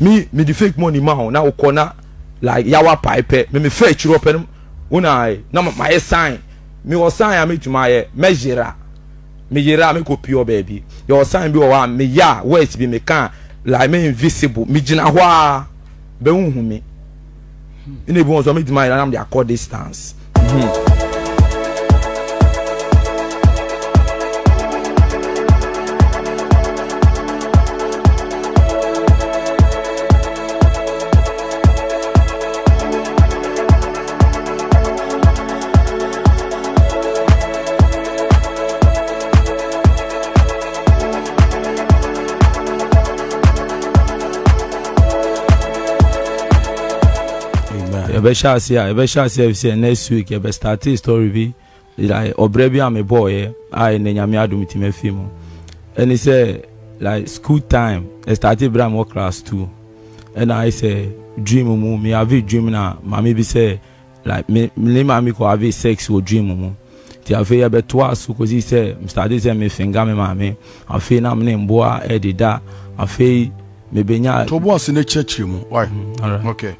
me the fake money man now corner like yawa pipe me fetch you open when I now my sign me was sign I meet to my measure me yera me copy your baby your sign be wa me ya west be me can like me invisible me jina hwa be unhu me in the bones of me to my and I'm the accord distance. Ebesha siya next week ebe start story bi like obrebi am boy I nyame adum ti me film and he say like school time I started bram work class 2 and I say dream mu me have dream na mama bi say like me mama ko have sex o dream mu ti have ya be to aso cause he say started say me finger me mama afi na me mboa e dida afi me benya to boss ne cheche mu why okay.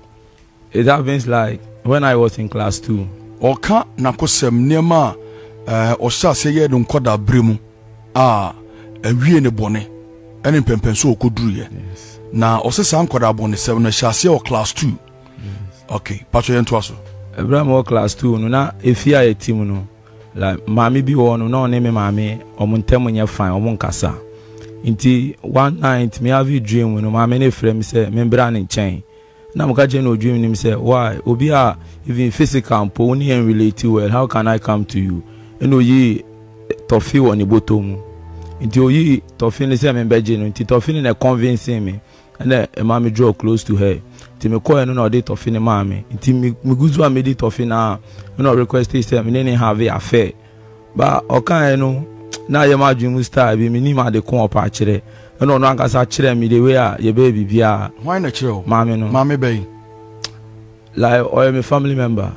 It happens like when I was in class 2. Oka nakosem nema osha seye don koda bremu ah ewie ne bone ene pempenso okodruye na osesa nkoda bone se no shase o class 2. Okay, patro yen to aso. Ebrahim o class 2 no na efia etim no like mami bi ho no na one me mami omuntem nye fine omunkasa. Inti one night me have dream no mami ne frem se me bra ne chain. Now I'm catching no dream. Him say, why? Obia, even physical, po only and relate well. How can I come to you? And oye, toffee on the bottom. Into oye, toffee in the same bedroom. Into toffee in a convincing me. And then a mommy draw close to her. Till me call and no date toffee in mommy. Into me guzwa me date toffee na. No request is me nene have a affair. But okay no. Now your magic star be me ni ma de come up actually. No, no, I saw children me the way your baby be. Why not chill? Mammy, no, mammy, bay. Like, or a family member.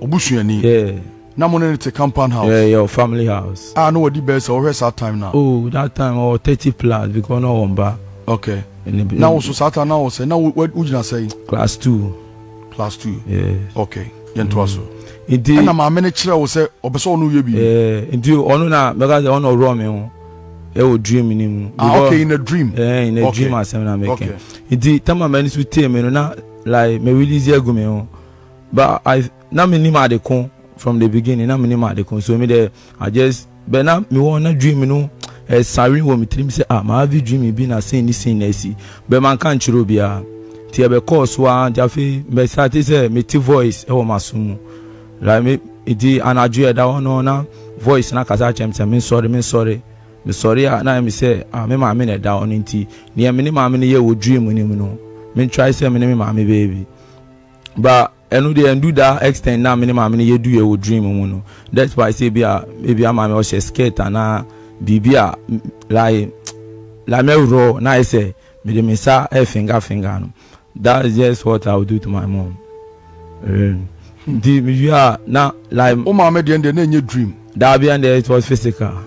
Obushuni, yeah. Now, money it's a compound house. Yeah, your family house. I know what the best or rest that time now. Oh, that time or 30 plus because no one bar. Okay. Now, so Saturn now say, now what would you say? Class 2. Yeah. Okay. Then to us. Indeed, and my manager will say, Obeso, no, you be. Yeah, indeed, or no, because they honor Romeo. Dream in him. Okay, in a dream. Yeah, in a dream. I'm making. Indeed, Tama Menis with Tim and not like me really easier go. But I na me nima de con from the beginning. Na me nima de con. So me there, I just but now me wanna dream. You know, a sorry woman dream say ah my heavy dream been a saying this in Nessie. But man can't chirobia. Tiabe cause one. Tiafe me start say me two voice. Oh masumu. Like me indeed an adjua that one na voice na kasa chemse. Me sorry. Me sorry, I me say, I'm a man at down in tea. Near me, mammy, you would dream when you know. Men try say, mammy, baby. But I know they do that extent now, mammy, you do your dream, you know. That's why I say, maybe I'm mammy or she skate and I be like me roll. Now I say, me missa a finger. That's just what I would do to my mom. You are now like, oh, mammy, then you dream. That be under it was physical.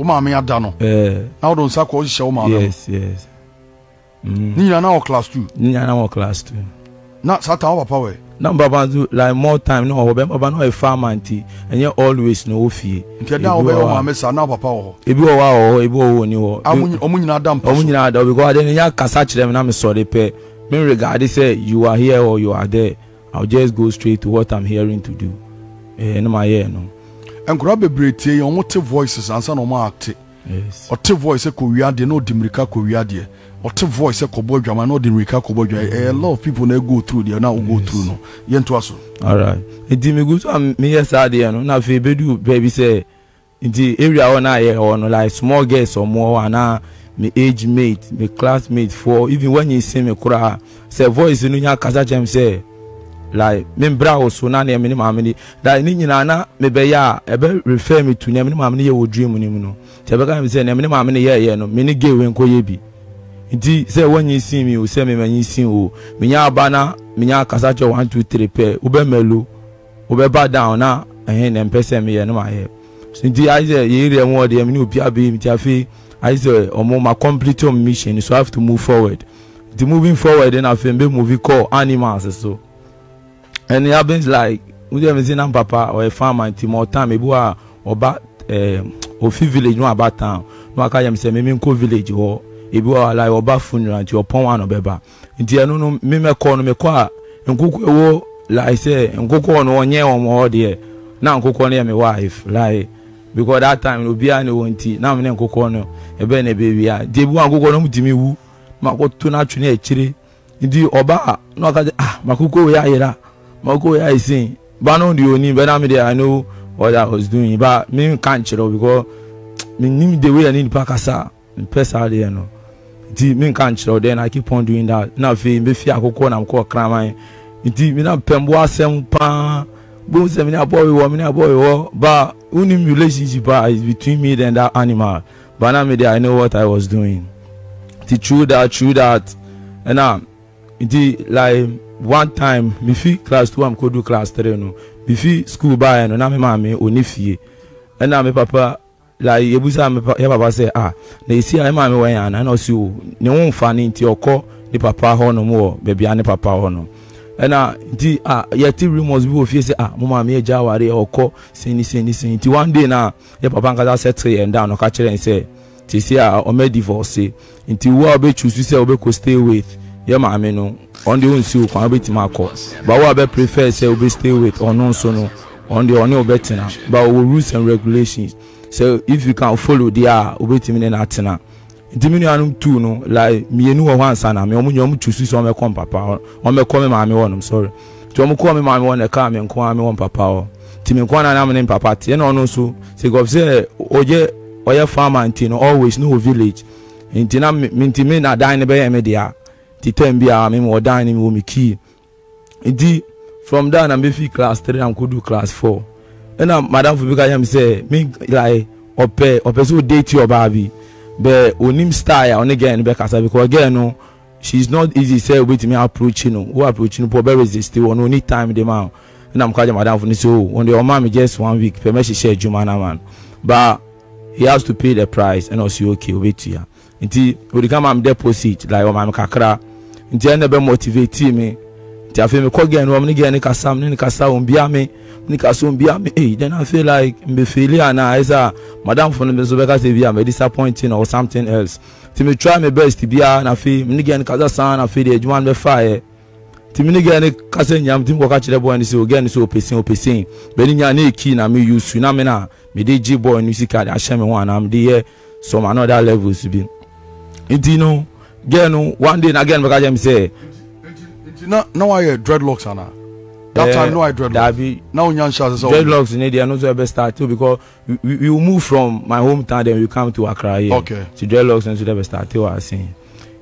Umami Adano. Now don't say cause she umami. Yes. Nina now class 2. Now Saturday power. Now Baba like more time. No, Baba no a farm auntie, and you always know fear. If you now Baba say now Papa oh. Ibu wa ni wo. Amu ni adam because then you catch them and I'm sorry pe. Me regard say you are here or you are there. I'll just go straight to what I'm hearing to do. No my ear no. And grab a brete on what voices and son of my act. Yes. Or two voices could we add no dimrika could we add ye. Or two voices could boy jam and no dimrika could boy. A lot of people they go through there now go through no. Yen to us. All right. It did me good to me yes idea no. Now if do baby say in the area on I or no like small girls or more and my age mate, my classmate for even when you see me kura say voice in your casa jam say. Like membra or so na near mini mammy that Nina may be ya refer me to Nemini mammy would dream on him no. Tabaka say Nemini mammy yeah no mini gay when koyebi. Indeed, say when you see me, you say me when you see who Minya Bana, Minya Casacho 1, 2, 3 pair, Ube Melu, Ube Bad down now, and then person me and my hair. Indeed, I say, yeah, more the Aminu Piabi, Tafi, I say, or more my complete mission, so I have to move forward. the moving forward in a film movie called Animals. So, and it happens like we haven't seen a papa or a farmer in Timor-Town, maybe or back or village, no about town. No, I can't say maybe village or if you are like or back funeral to your pond one or beba. In the end, no, me call no me qua and cook like I say and cook on 1 year or more there. Now, cook on my wife like. Because that time no be any one tea. Now we go corner. A baby baby. They want go corner with me. Who? Mako tuna chini chile. Indeed, Oba. No, ah. Makuko ya ira. Makuko ya isin. But no, the only. But I'm there. I know what I was doing. But me can't chilo because me need the way I need pakasa. Me pesa there no. Indeed, me can't chilo. Then I keep on doing that. Now me fear go corner. I'm go cramai. Indeed, me na pemboa sempa. Both me na boy wo. Me na boy wo. But only relationship is between me and that animal. But now I know what I was doing. The true that. And now, like one time, me feel class 2, I'm going to do class 3. No, me feel school by and now my mommy only fear. And now my papa like Ebusa, my papa say ah, they see my mommy when I know you, they won't find into your call. The papa ho no more, baby, and the papa ho no. And the your TV must be official. Mama, me jawari or call, say. Till one day now, your papa can just set and down or catch it and say, "Tisi, I made divorce." Until we are be choose, we say we be stay with. Your mama no, on the one so we can be tomorrow. But we be prefer say we be stay with or non so no. On the only better now. But we rules and regulations. So if you can follow the we be timing na tina. Diminu anum too no like me enu ho ansa na me omunyomu chusu so me kom papa o me kom me maami wonum sorry to omu kom me maami won e ka me nko maami won papa o ti me nko na na me papa ti na onu so say go say oye farmer nti no always no village nti na me na dan ne be e me dia ti tem bia me mo dan ne me wo me key nti from there na me fi class 3 am ko do class 4 and na madam Fubika yam say me like ope so date your baby. But onim style on again because again no, she's not easy say with me approaching no. Who approaching probably resist on only time the man. And I'm calling madam for this on the mom just 1 week. Permission share Jumana man. But he has to pay the price and also okay wait here. Until we come am deposit like mama kakra. Until I never motivate me. Until I feel me call again woman again nikasa umbia me. Then I feel like me failure na isa madam for me so because me disappointing or something else. Till me try my best to be na feel me again kaza san na feel the adwan be fire. Till me again kaza nyam tim ko ka chire boy ni so again so opesin. Be ni nya na key na me use na me dey G boy ni sika dey share me ho na am dey here some another levels be. It you know again one day again because I say now I dreadlocks ana. That time no I dreadlocks. Now Nyansha dreadlocks in India not so ever start too because we move from my hometown then we come to Accra here. Okay. To dreadlocks and to ever start too I say.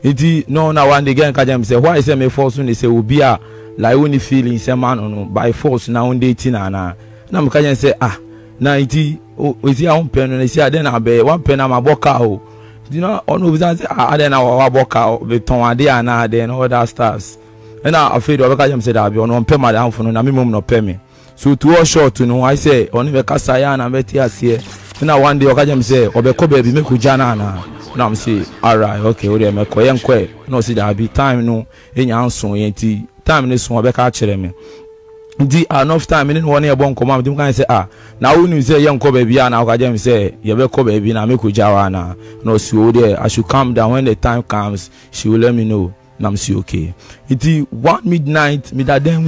It no now one again Kajam say why say me force when they say we be a like only feeling say man no by force now on dating and now me Kajam say ah now it we see our pen and they say then I be one pen I'm a boka oh you know on we say ah then our boka the ton and then all that stuff. And I afraid of Kajam said I'll be on pay madam for no minimum no pay me. So to all short to know I say on the Casayan and Betias here. And now one day Kajam say, or Becobe be make Jana. Now I'm say, alright, okay, we make quay. No, see that be time no any answer time this one back actually me. The enough time in 1 year born command them can say ah now when you say young Kobe be and now Kajam say you be Kobe be now make Jawana. No, so there I should calm down when the time comes, she will let me know. I'm see okay. It is 1 midnight. Me that them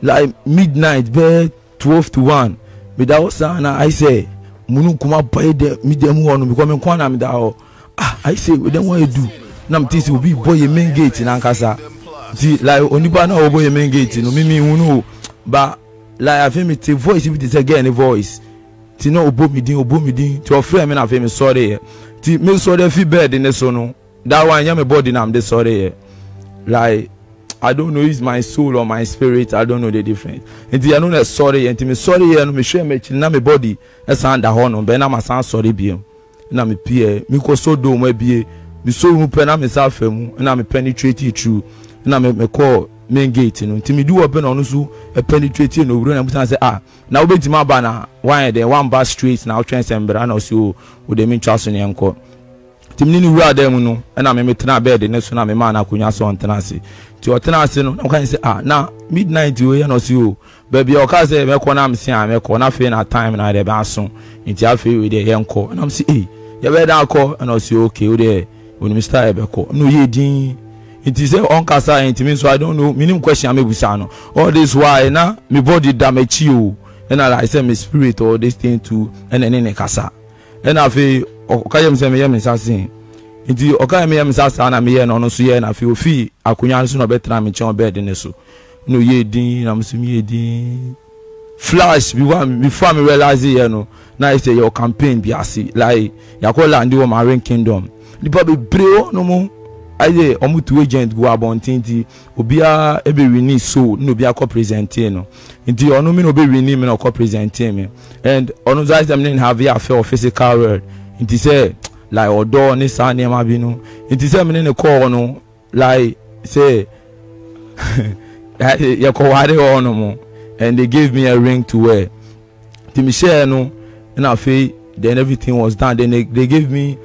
like midnight, but 12 to 1. Me that was I say, munu kuma buy the me them one because me kwana me that I say we them what you do. Now this will be boy main gate in Ankasa. The like onibana will boy main gate. No me unu, but like I feel me the voice if it is again a voice. The no obo me din. To a friend me na feel me sorry. The me sorry feel bad in the sono. That one, yeah, my body, I'm the sorry. Like, I don't know, it's my soul or my spirit. I don't know the difference. And I know that sorry, and I'm sorry, and I'm sure my body. That's under honor, but I'm a sorry. Be and I'm a peer. Miko so do my be me so who pen I'm myself, and I'm a penetrating through, and I'm a call main gate. And Timmy do open on us a penetrating over, and I say, ah, now wait to my banner. Why are there one bus streets now? Transcend, but I know so with the main trust in the uncle. Timini wura dem no na me metena bed ne so na me ma na akonya so ntenase ti otenase no na kan say ah na midnight we na so o baby o ka say me ko na mse a me ko na fe na time na de ba so nti afi we de yenko na mse eh ye be da ko na so okay we de we mi start e be ko no ye din nti say on kasa nti me so I don't know minim question am ebusa no all this why na me body damage you and I say my spirit all this thing too and then in kasa and I feel okayem say me yem sasin nti okayem yem sasan na me ye no so ye na feel fi akunya so no betra me chon bed ne so no ye din na me so me din flash before me realize you know now say your campaign be asi like yakola ndi Marine Kingdom the people pray no mo aye omutu agent go abontinti obia ebewini so no bia ko presenting no nti ono me no obewini me no ko presenting me and ono say them didn't have a fair physical world nti say like odo ni sa ne ma bi no nti say me ne ko no like say ya ko ware ono mo and they gave me a ring to wear nti me share no na fe then everything was done then they gave me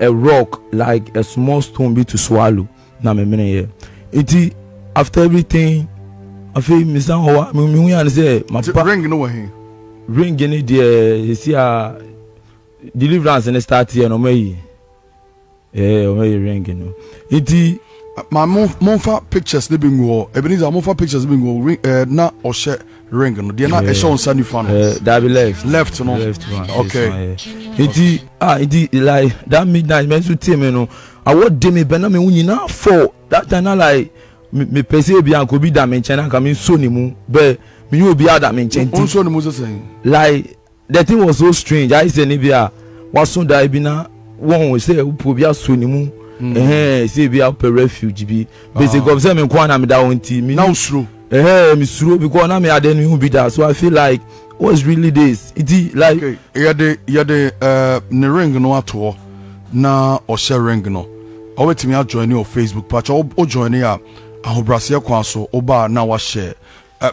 a rock like a small stone be to swallow na me mean here it after everything I feel me san ho me we and say my ring no way ring in there you see deliverance and start here no me eh o me ring no it my monfa pictures dey bingo Ebenezer monfa pictures bingo ring na or share ring no dey na e show on sunny fan that be left no left one. Okay it it like that midnight men to team no I what dey me bena me unyina for that time like me pese bi an ko bi da me chena ka me so ni mu but me you bi ada me chenti on so ni mu so say like the thing was so strange I say ni bia wasun da bi na won we say upo bi aso ni mu say be up a refuge be basic observe me kwana me da won ti me now suru me suru because na me aden who be that so I feel like what's really this it like okay you the ne ring no ato na o share ring no o wetimi a join your Facebook patch o join ya ahobrase kwa so o ba na wa share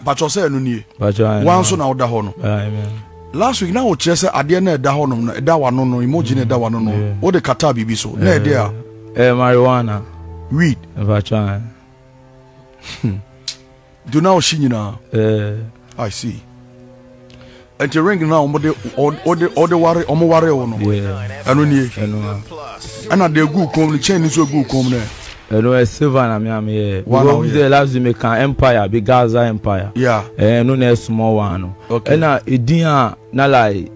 patch o say no nie wan so na o da ho no amen last week na o che say ade na da ho no da wa no no emoji na da wa no no o de kata bibi so na ade a marijuana weed vachan do now shinyina I see and the ring now or the ware omo ware wono eno nie eno ana de gu kom ni chain so gu kom na eno e silver na me am here we the last we can empire be Gaza empire yeah eno na small one okay na edin a na like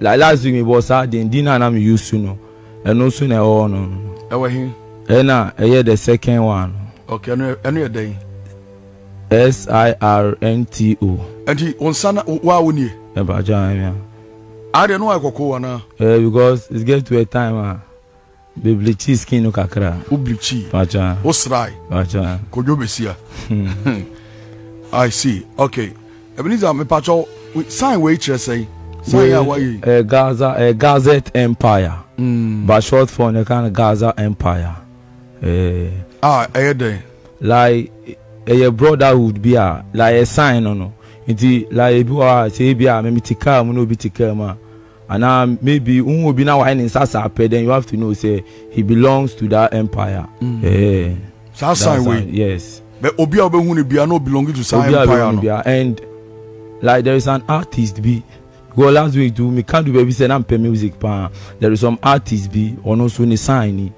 last we boss adin din na me use no eno so na o no Ewahin. Ena, eye the second one. Okay, eno ye den. SIRNTO. Enti onsana wa woni. E ba jan ya. Are no akoko wana. Eh because it gets to a time bleach skin no kakra. O bleach. Ba jan. O srai. Ba jan. Kojo besia. I see. Okay. Ebenezer me pacho sign we chere say. Gaza Empire. But short for the kind of Gaza Empire. Like a brotherhood be a like a sign on no. Inti like you are say be a maybe tika no be tika ma. And maybe who be now in Sasa then you have to know say he belongs to that empire. Sasa way. Yes. But Obia Obia no belonging to Sasa Empire. And like there is an artist be. Go last week too. Me can't do baby say I'm pay music pa. There is some artist be or no so sign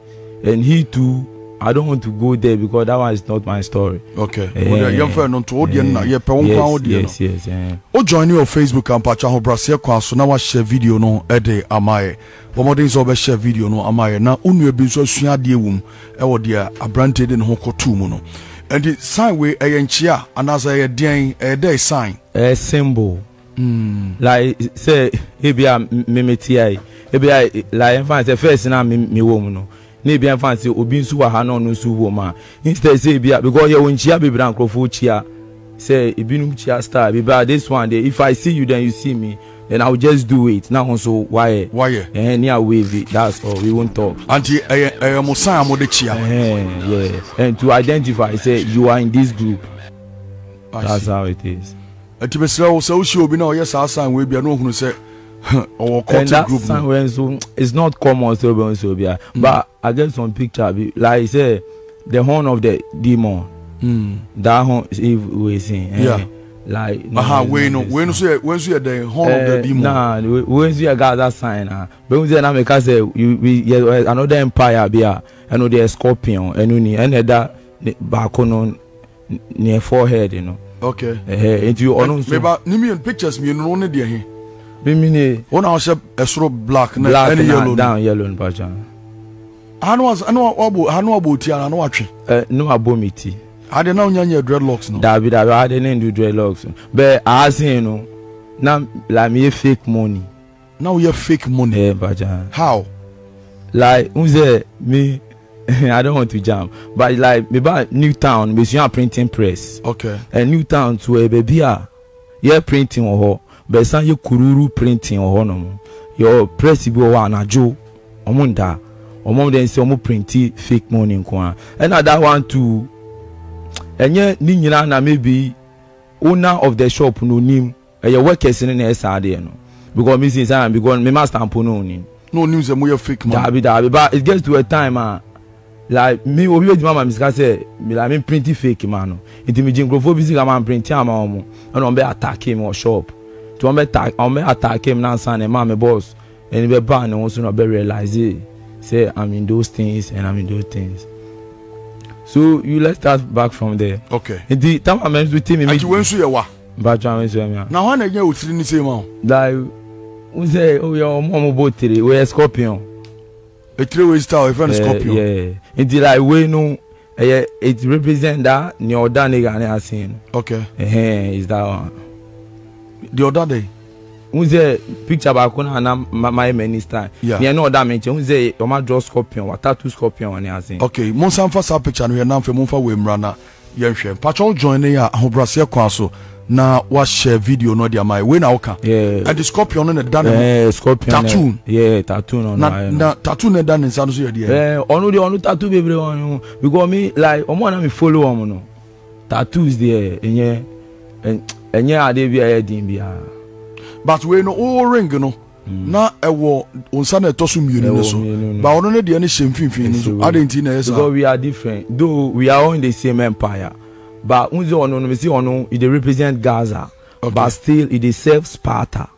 and he too. I don't want to go there because that one is not my story. Okay. Young friend, on to na ye pe won yes. O join your Facebook and patch ho brasia kwa so na wa share video no e dey amaye. Wo modin so be share video no amaye na onue bi so sua de wum e wo de abranted in ho kotu mu no. And the sign we e yenchia anasa ye den e dey sign. A symbol. Like say ebia memeti ai ebia like fancy first na me wom no na ebia fancy obi nsu wa ha no no nsu wom a instead say ebia because you nchia bebra nkrofo chia say ebinu chia star bebra this one day if I see you then you see me then I'll just do it now so why and near wavy that's all we won't talk anti I am sign am de chia yeah and to identify say you are in this group that's how it is. Ati besra wo sa wo shi obi na o yesa asan we bia no hunu se Or and that group so it's not common Serbia and Serbia. But I get some picture like I say the horn of the demon. That horn is we sing. Yeah. Like when you say the horn of the demon. Nah, when you got that sign, but when you make us say you another empire be a and the scorpion and that back on near forehead, you know. Okay. Into you on pictures me no need here. Bimini. One house a stroke black and yellow down yellow and pajan. I know about I don't know your dreadlocks no. I didn't do dreadlocks. But I say you know now like me fake money. Now you fake money. Yeah, pajan. How? Like unze me I don't want to jam. But like me buy new town, we see a printing press. Okay. A new town to a baby. Yeah, printing or but some you kururu printing or no your press will want a joe or munda or more than some printy fake money in Kwan. And that one too. And yet, Ninana may be owner of the shop no name and your workers in the SRD. No, because Mrs. I am because my master Pononi. No news and we are fake money. But it gets to a time, like me, we were Mamma Miscase, I mean, printy fake man. It's me Jim Grove busy, I'm printing a mamma and on be attack him or shop. To attack him now, son, and mammy boss, and we ban and also not be realize it. Say, I'm in those things and I'm in those things. So, you let's start back from there. Okay. And the time I meant to tell me, I went to your wife. But I went to your wife. Now, one again with Trinity Simon. Like, we say, oh, your mom bought it, we're a scorpion. A three-way star, a friend scorpion. Yeah. And the like, we know it represents that, the other nigga I have seen. Okay. Is that one. The other day, who's a picture about my minister? Yeah, you know that mention. Who's a draw scorpion or tattoo scorpion on your thing? Okay, Monsan first picture and we are now for Monfa Wemrana. Yenshem, Patron join here, Hobrasia Council. Now, watch share video, not their my way now. Okay, yeah, and the scorpion and the done, scorpion tattoo, yeah, tattoo on that tattoo and done in San Jose. Yeah, only the only tattoo everyone because me like, I'm one of me follow on tattoos there, and yeah, and and yeah, they be a dimbia. But we no all ring, you know. Now a war on Sunday Tosum Union, but only the only same thing. I didn't know. So we are different, though we are all in the same empire. But Unzo on it represent Gaza, but still it is self Sparta.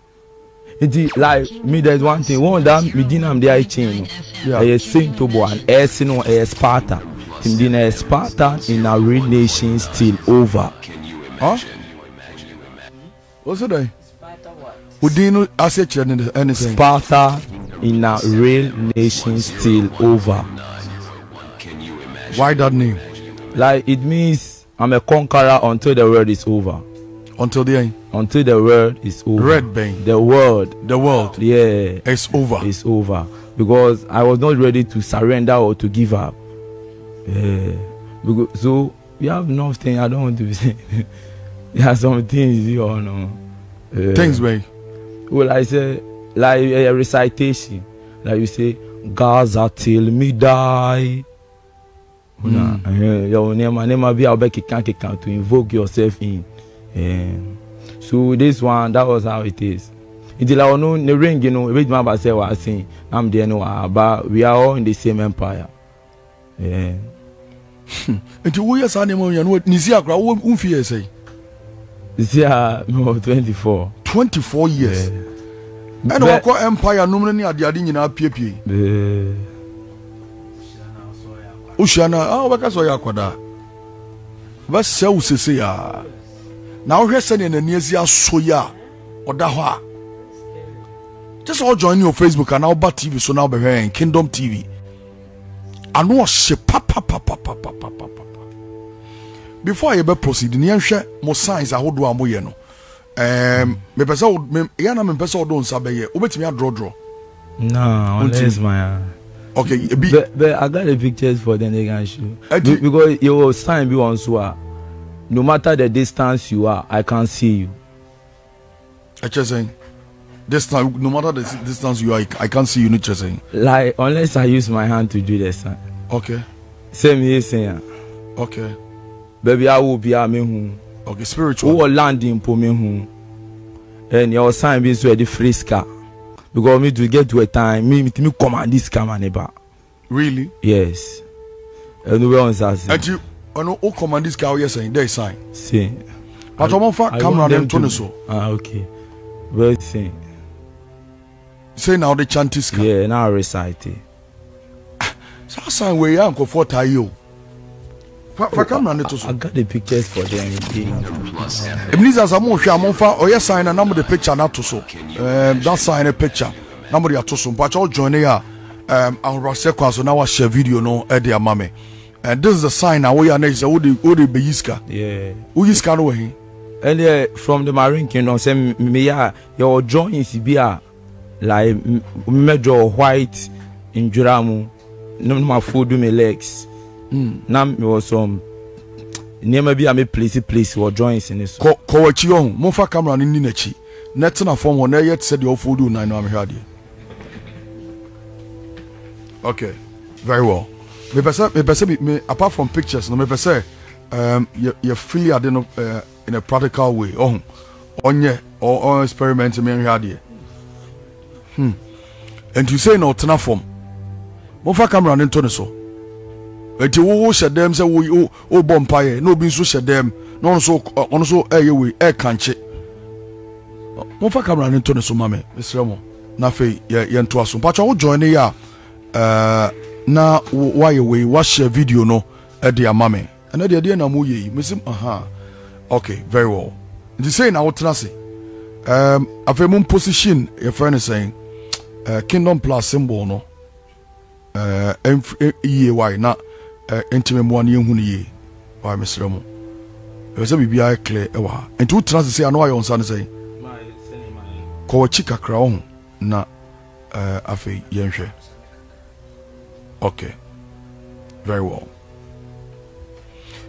It is like me, there's one thing, one that we didn't have the chain. Yeah, a saint to one, a sino, a Sparta. In a Sparta in a real nation still over. Huh? What's the day? Sparta what? We didn't assess anything. Sparta in a real nation still over. Why that name? Like it means I'm a conqueror until the world is over. Until the end? Until the world is over. Red Bang. The world. The world. Yeah. It's over. It's over. Because I was not ready to surrender or to give up. Yeah. Because, so we have nothing. I don't want to be saying. There are some things you all know. Things way. Well, I say like a recitation. Like you say, Gaza till me die. Your name be Albeki to invoke yourself in. So this one, that was how it is. It's like no ring, you know. Which man was saying, I'm there no, but we are all in the same empire. Yeah. Into who is animal? You know what? Nizia Kra, who fear say? Yeah, no, 24. 24 years. And I call Empire nominally at the Adina PP. Ushana, oh, what I saw Yakoda. But so say, now we're sending a Nezia Soya or Daha. Just all join your Facebook and Alba TV, so now be here in Kingdom TV. And what's papa. Before I proceed, Nianche, more signs I hold to Amoyeno. Me person, Yana me person don't sabe. Obeti me a draw. No, unless my. Okay, but I got the pictures for them. They can show because your sign be on so. No matter the distance you are, I can see you. I just saying, distance. No matter the distance you are, I can see you. Not just saying. Like unless I use my hand to do the sign. Okay. Same here, saying. Okay. Baby, I will be a man. Okay, spiritual. Who are landing for me? And your sign is ready, Frisca. because me to get to a time me command this camera neba. Really? Yes. And we on that. And you no who command this car yes and there sign. See. But I'm on camera them turn so. Ah okay. Very thing. Say now the chant is car. Yeah, now recite it. So sign where you am go for tayo. For camera neto so. I got the pictures for them. Emniza samu hwe amfa oya sign na number the picture na to so. That sign a picture. Number ya to so. But all join here. I'll request so now share video no at their mame. And this is the sign now we are next the Beyiska. Yeah. Who is canoe? And from the Marine Kingdom say me your join is be like major white in Juramu. No my food do my legs. Now me was some near be I may place or joins in this. Kowachion, Mofa camera in Ninachi. Next in a form one yet said your food do nine I'm here. Okay, very well. Me apart from pictures, no me say you feel in a practical way. Oh, on ye or experimenting me here. And you say no turn form. Mofa camera in Toniso. But you who share them say we oh bompire no bin so share them no so air we air canche. Mofa camera in Toniso mame. Mr. Mo na fe ye ntoaso. But you join here. Now why we watch a video no at their mommy and at the idea na muye miss him okay very well the saying I would trust a famous position your friend is saying Kingdom Plus symbol no EAY not intimate one young ye why Miss Ramo there's a BBI clear ewa and to trust say I know I on Sunday say my Kowachika crown na a fe yenshe. Okay, very well.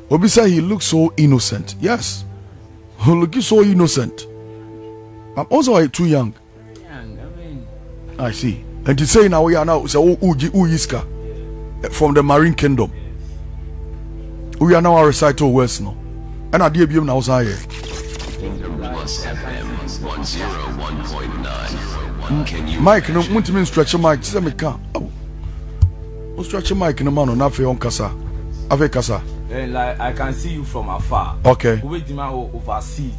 Obisa, he looks so innocent. Yes, he looks so innocent. I'm also too young. Very young, I mean. I see. And you say now we are now so Ujiska from the Marine Kingdom. Yes. We are now a recital words now. And I dear Bium now say. Mike, no multi structure, Mike. This is a car. Oh. Stretch mic in the man on Afe on Casa. Ave Casa. Like I can see you from afar. Okay. Wait the man overseas.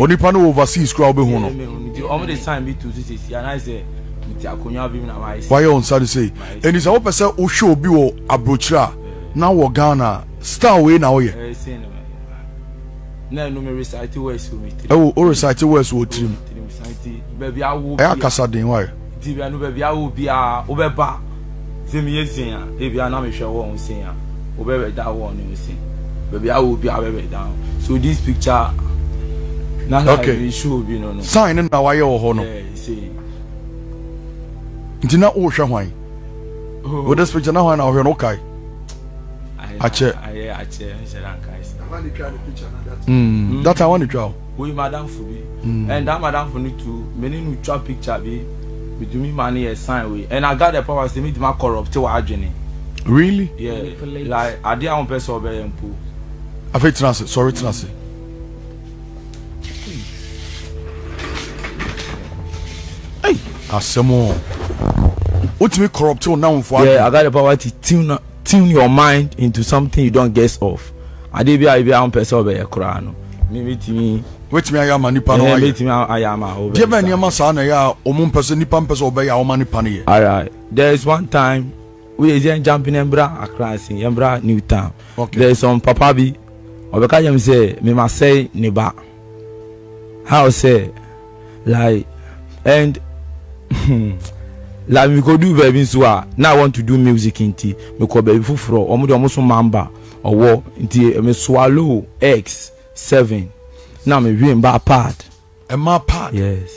Only panel overseas crowd be hono. The only time me to see and I say why on Saturday say? And it's a whole person who show be or abrochra. Now we Ghana. Star away now here. No me recite words for me. Oh, recite words for trim. Baby, I will. I Casa den why? Baby, I will be a Obeba. If you are not sure what I'm saying, I will be away down. So this picture, okay, should be no sign and now I owe honor. See, did not ocean wine. What does picture now? And I will okay. I check. I check. I want to try the picture. That I want to draw. We, Madame Fubi, and that Madame Fubi too. Many new trap picture be. We do me money a sign way, and I got the power to meet my corrupt to our journey. Really? Yeah. Like I did on person obey and pool. I feel transit. Sorry, transit. Hey, Asemo. What me corrupt till now for? Yeah, I got the power to tune your mind into something you don't guess of. I did be on person obey a Korano. Me. Wait me, I am a Nipano. Wait me, I am a. Dear man, you must say, "Yeah, person, Nipan person, obey your man, Nipani." All right. There is one time we is jumping Embra across in Embra New Town. Okay. There is some Papa B. Obeka yam say me must say Niba. How say like and like me go do baby soa. Now I want to do music inti. Me go baby fufro. Omo do omo so mamba. Owo inti me swallow X7. Now me we ba part. A ma part. Yes.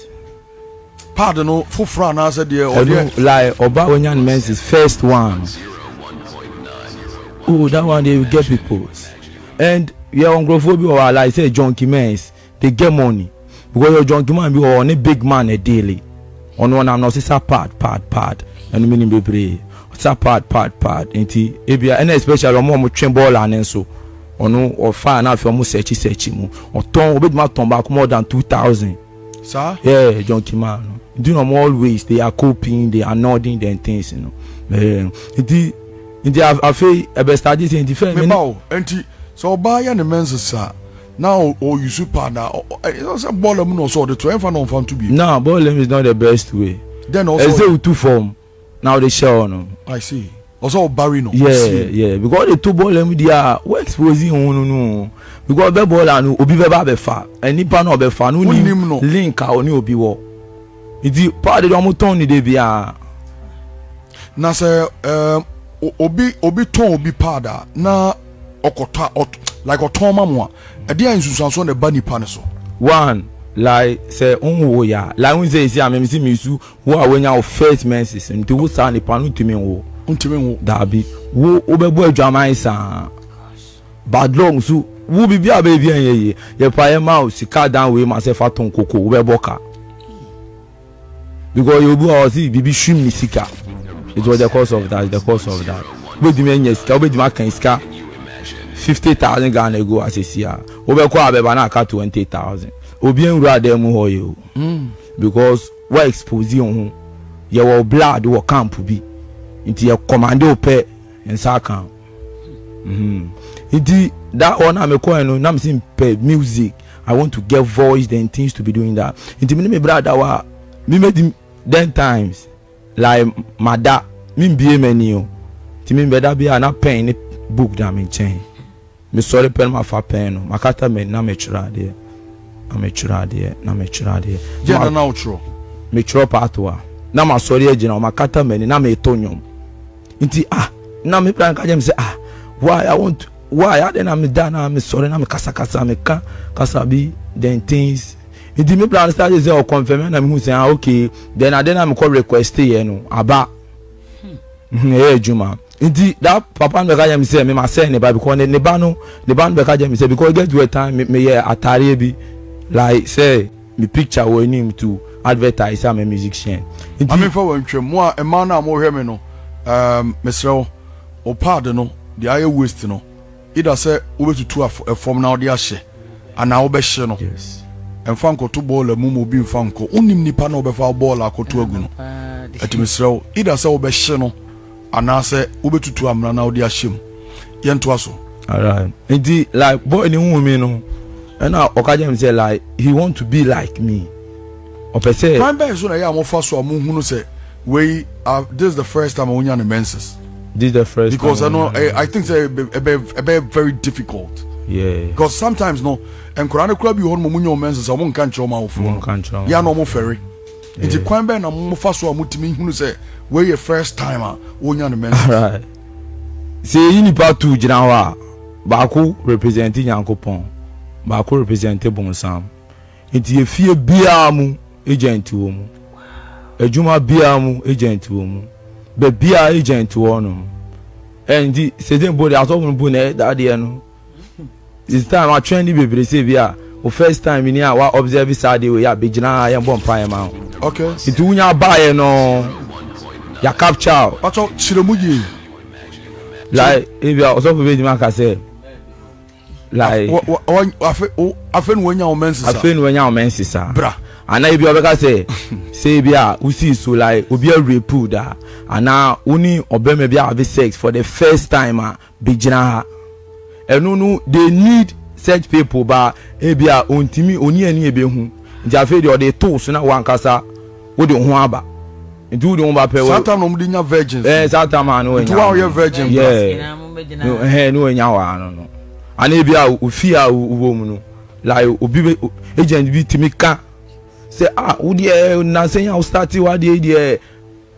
Part no full front as a dear. Like Oba Wenyan men's is first one. Oh, that one they will get people. And yeah, on growphobia or like say junkie men's they get money because your junkie man be on a big man a daily. On one I'm not it's a part and meaning be brave. It's a part. And the ABA and especially on more tremble and so. Or no, or far enough for most searchy, or Tom with my tomback more than 2,000. Sir, yeah, John Kimano. all ways they are coping, they are nodding and things, you know. I feel I studies in different. So buy any men's now or you super now. It's a ball or so the 12 and on to be. No, ball is not the best way. Then also as they two form now they share no. I see. Also Barry no. Yeah, yeah. Because the two ball they are exposing no. Because the ball and Obi be far and Nipa no be far no link or no Obi wo. It's part of the Moton de Bia. Now say Obi Ton Obi Pada na okota like otoma mo a dia nsusu anso na ba nipa ne so one like say unwo ya like we say am me si misu wo a wenya of first menses nti wo sa nipa no ntimi wo dabi wo obegbo adwaman sa bad long so wo bi bia be bia yeye ye pa ye ma o sika dan we ma se fa ton koko wo be boka because you go o si bibi shim mi sika. It was the cause of that, the cause of that. We demand yes, we demand can sika 50,000 Ghana go as a year. Obe kwa abebana ka 20,000. Obi enwura dem ho you. Because we expose you. Your blood we camp bi. Into your commando ope in Saka. It that one I'm going no, I'm seeing music. I want to get voiced and things to be doing that. Into me brother wa me made 10 times. Like my dad, me be menu. To me better be an pen book that me change. Me sorry pen my fa pen. My kata me na mature there. Na mature there. Na mature there. Just an outro. Mature part wa. Na my sorry agent. My kata me na me tonyum. Inti ah. Na me plan kajem say ah. Why I want? Why I then I'm done. I'm sorry. I'm kasa me ka kasabi then things. It did me plan study say or confirm na me hu say okay then I then am call request here no aba eh juma it that papa me ka me say me ma say ne ba because ne ba no be ka me say because get to time me here atare bi like say me picture we him to advertise am a musician I mean for won twem a man na mo hwe me no mesrew o pad no the eye waste no either say we to two a form now the ahye and now be hye no yes. And Fanko to ball a mumu being Fanko, only Nipano before ball a cotuaguno. At Mr. Ida saw Beshano, and I say, Uber to Amran out the Ashim. Yantuaso. All right. Indeed, like boy and woman, and now Okajam say, like, he want to be like me. Opese. I'm very soon I am of us or Muno say, we are this is the first time on Yan menses. This is the first because time. Because I know I think they're very difficult. Yeah. Because sometimes no, and Korana club you hold mumunyo menses. I won't can't show my phone. Yeah, no more ferry. It's a crime band. I'm more fast. So I'm to me who say we're your first timer. Only on the menses. Right. See, in part two, Janawa Baku representing Yanko Pong. Baku representing Bonsam. It's a fear biamu agent to him. A Juma biamu agent to him. But bia agent to honor. And the second body has often been that they know. This time I trained you baby say bia o first time in here wa observe Saturday we ya bejina ya bomb prime man okay it unya buy no ya capture but o chiremuji like if you also be man ka say like I fen wenya o mensa bra ana e bia be ka say bia usi so like obi a repu da ana uni obeme bia have sex for the first time bejina. And no, they need such people, but Abia on Timmy, only any Abihu. Jaffe or they toast, not one cassa, would you harbor? And do the umber, Satam, virgin, Satamano, you are your virgin, yeah, no, and I don't know. And Abia, Ufia, woman, like Ubi, agent B. Timika. Say, ah, would you not say how started what the idea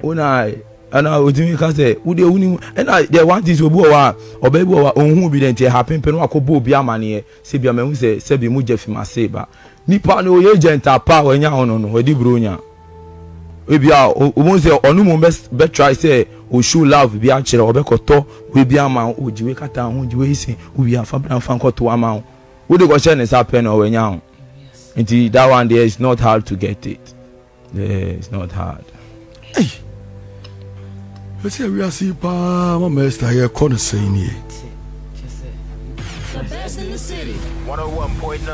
when I. And I would say, would you and I there want this Oboa or baby or who be then happen Penuacobo Biamani, Sibia Muse, Sebi Mujefima Seba. Nipano agent are power and yawn or di Brunia. If you are or no best try say, who should love Bianchel or Becoto, we be a man, would you wake at town, would you say, who be a Fanco to a man? Would the question is happen or yawn? Indeed, that one there is not hard to get it. It's not hard. We are see, Palmer, Master, I You see, according to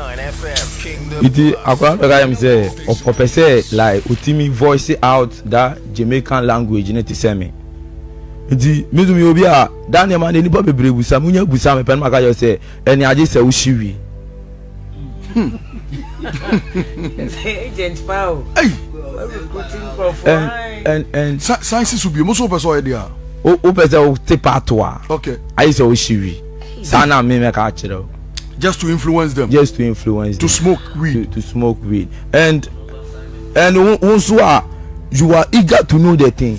what I'm saying, a professor like Utimi voice out that Jamaican language in the same. You see, me do me obia. That name and anybody be brave. Some many people say me pen maker just say, "Any age say ushiwi." Agent Paul. And science should be most of us already are. Okay. I say ushiwi. Just to influence them. Just to influence them. To smoke weed. To smoke weed. And also you are eager to know the thing.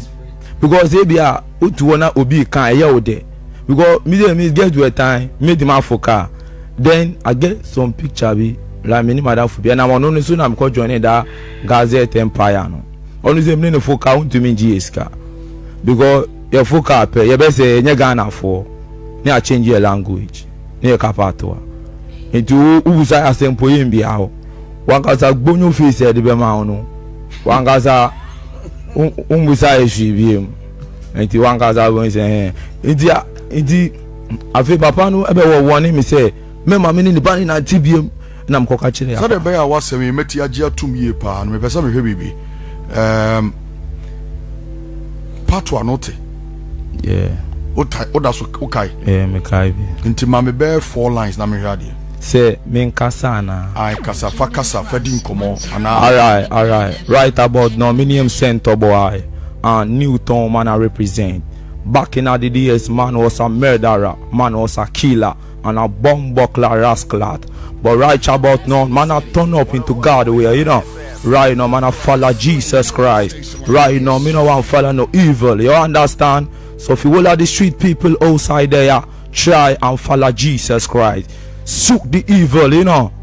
Because they be a utuona obi can year there. Because me get to a time, made the man for car. Then I get some picture be like many madam for be and I want only soon I'm called joining that Gazette Empire no. Only them no for car to me GS car. Because your for car pay you best say Ghana for. They change your language. They capatua. Into Ubusa as employee in Biao. One Gaza Bono face at the Bemano. One Gaza Umbusa is GBM. And the one Gaza wins in India. Indeed, I feel Papa no ever warning me say, Mamma, meaning the band in TBM. And I'm cockatching. I thought the bear was a metiagia to me, and my person will be. Patua note. Yeah. Okay. Yeah, me Inti mame bear 4 lines na me hadi. Say me nkasa na. I kasa fa kasa fedin komo. All right. Right about now, minimum center boy. And Newton man I represent. Back in the days, man was a murderer, man was a killer, and a bomb buckler rascal. But right about now, man I turn up into God way, you know. Right now, man I follow Jesus Christ. Right now, me no want follow no evil. You understand? So if you will have the street people outside there, try and follow Jesus Christ. Seek the evil, you know.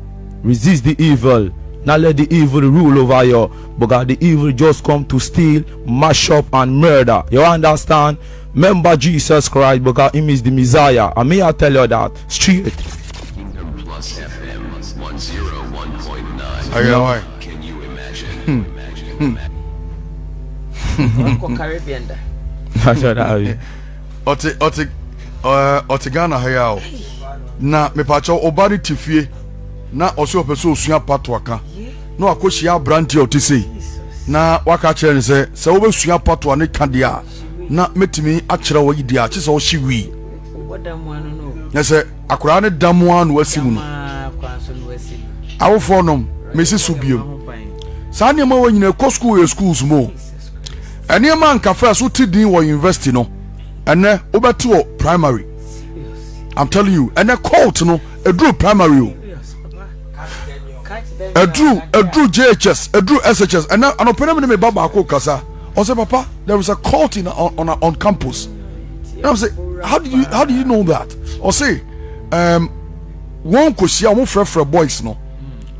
Resist the evil. Not let the evil rule over you. Because the evil just come to steal, mash up and murder. You understand? Remember Jesus Christ because him is the Messiah. And may I tell you that. Straight. Kingdom Plus FM 101.9. Can you imagine? Caribbean. Otigana Hayao. Na me pacho obari tifie na osio peso osua patwaka. No akoshia branti otisi. Na waka chere se se obesua patwa ne kandia. Na metimi akira wo yidia chese o shiwi. Odamu anu no. Na se akura ne damu anu asimu. Awofo nom mesi subiem. Sa ne ma wanyina ko schools mo. Any man cafes who did or invest in, and then over to primary. I'm telling you, and a court no, a drew primary, a drew JHS, a drew SHS, and now an opinion me Baba Kokasa. I say, Papa, there is a court in on campus. And I say, how do you know that? I say, one Kushia, one Frefre boys no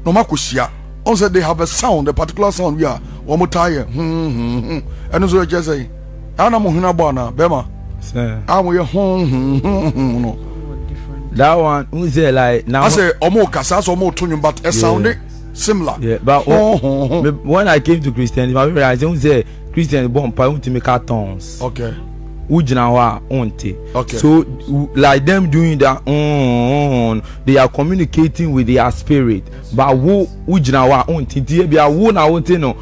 ma Kushia. I said they have a sound, a particular sound we are. One tire. And so I just say, "Anamo hinabana, bema." That one, who say like now? I say, "Omo kasas, omo tunyum," but it sounded similar. Yeah, but when I came to Christianity, I realized who say Christian born by unti make tons. Okay. Ujinawa unti. Okay. So like them doing that, they are communicating with their spirit. But who ujinawa unti? They be a who na unti no.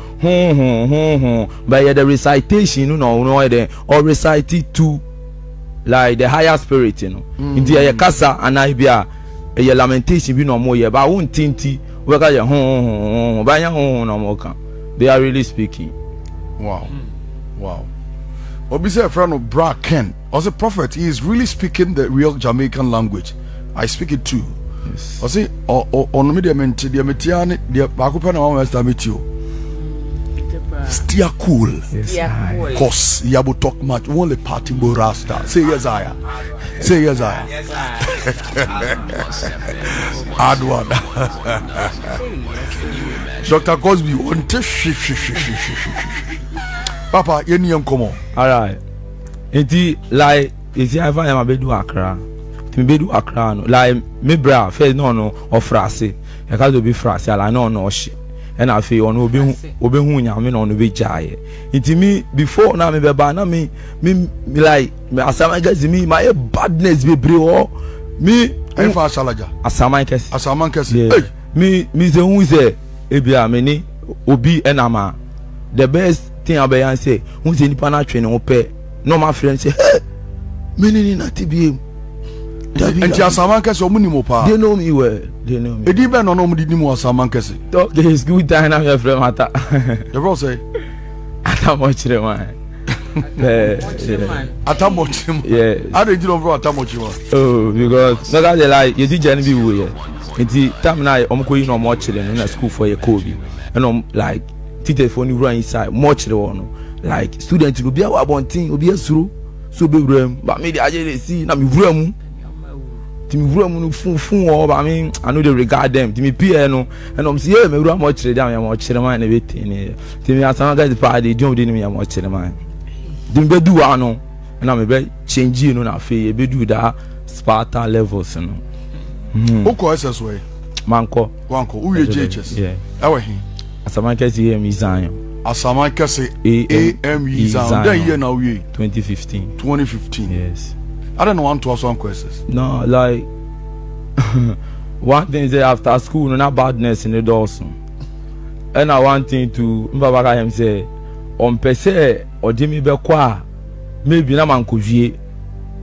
But yeah, the recitation, you know, or recite it to like the higher spirit, you know. India ya kasa anaibia, ya lamentation be no more. Yeah, but unti we got ya but ya no more. They are really speaking. Wow, wow. Obviously, a friend of Bra Ken, as a prophet, he is really speaking the real Jamaican language. I speak it too. Yes. I say, on media menti, the metiani, the bakupan, I want to meet you. Stay cool. Yes, cause you will talk much. Only party will rasta. Say yes, I am. Say yes, I am. Add one. Dr. Cosby, on Papa, you need come on. Alright. Inti like if you ever am bedu Accra. To bedu Accra no. Like me bra first no or frase. E ka do be frase ala no she. And I feel on obi hu nyame no be jaye. Inti me before na me be ba na me like me asama gazi me my badness be bro. Me Efa asalaja. Asamankesi. Asamankesi. Hey, me ze hunze ebia me ni obi enama. The best thing abeyan say, hunze ni pana twene wo pe. Normal friend say, "Hey, me ni na tibiem." And Asamankesi omu ni mo pa. They know me well. They know me. Edi be no no mu di ni mo Asamankesi. Talk there is good time na your friend matter. The bro say, "Ata mo chire man." Atamochim. Yeah. How did you know Atamochim? Oh, because no, that's like you did journey we here. The time now I'm going to more children in school for Kobe, and I'm like teachers for new inside more children. Like students will be our bonting, will be a suru, so be room. But me the agent see, na me room. I know they regard them. They peer no, and I'm saying, me room more children, I'm more children man everything. They me as some guys the party, they don't do me more children man. They be do ano, and I be change you know na fe. Be do that Sparta levels you know. Oko SS way. Manko. Wanko. Uye JHS. Yeah. Awe hin. Asamankesi AME Zion. Asamankesi AME Zion. That year now we. 2015. 2015. Yes. I don't want to ask one questions. No, like one thing is after school no na badness in the doors. And I want thing to mbabaka him say. On pese or dimi be kwa maybe na man kovie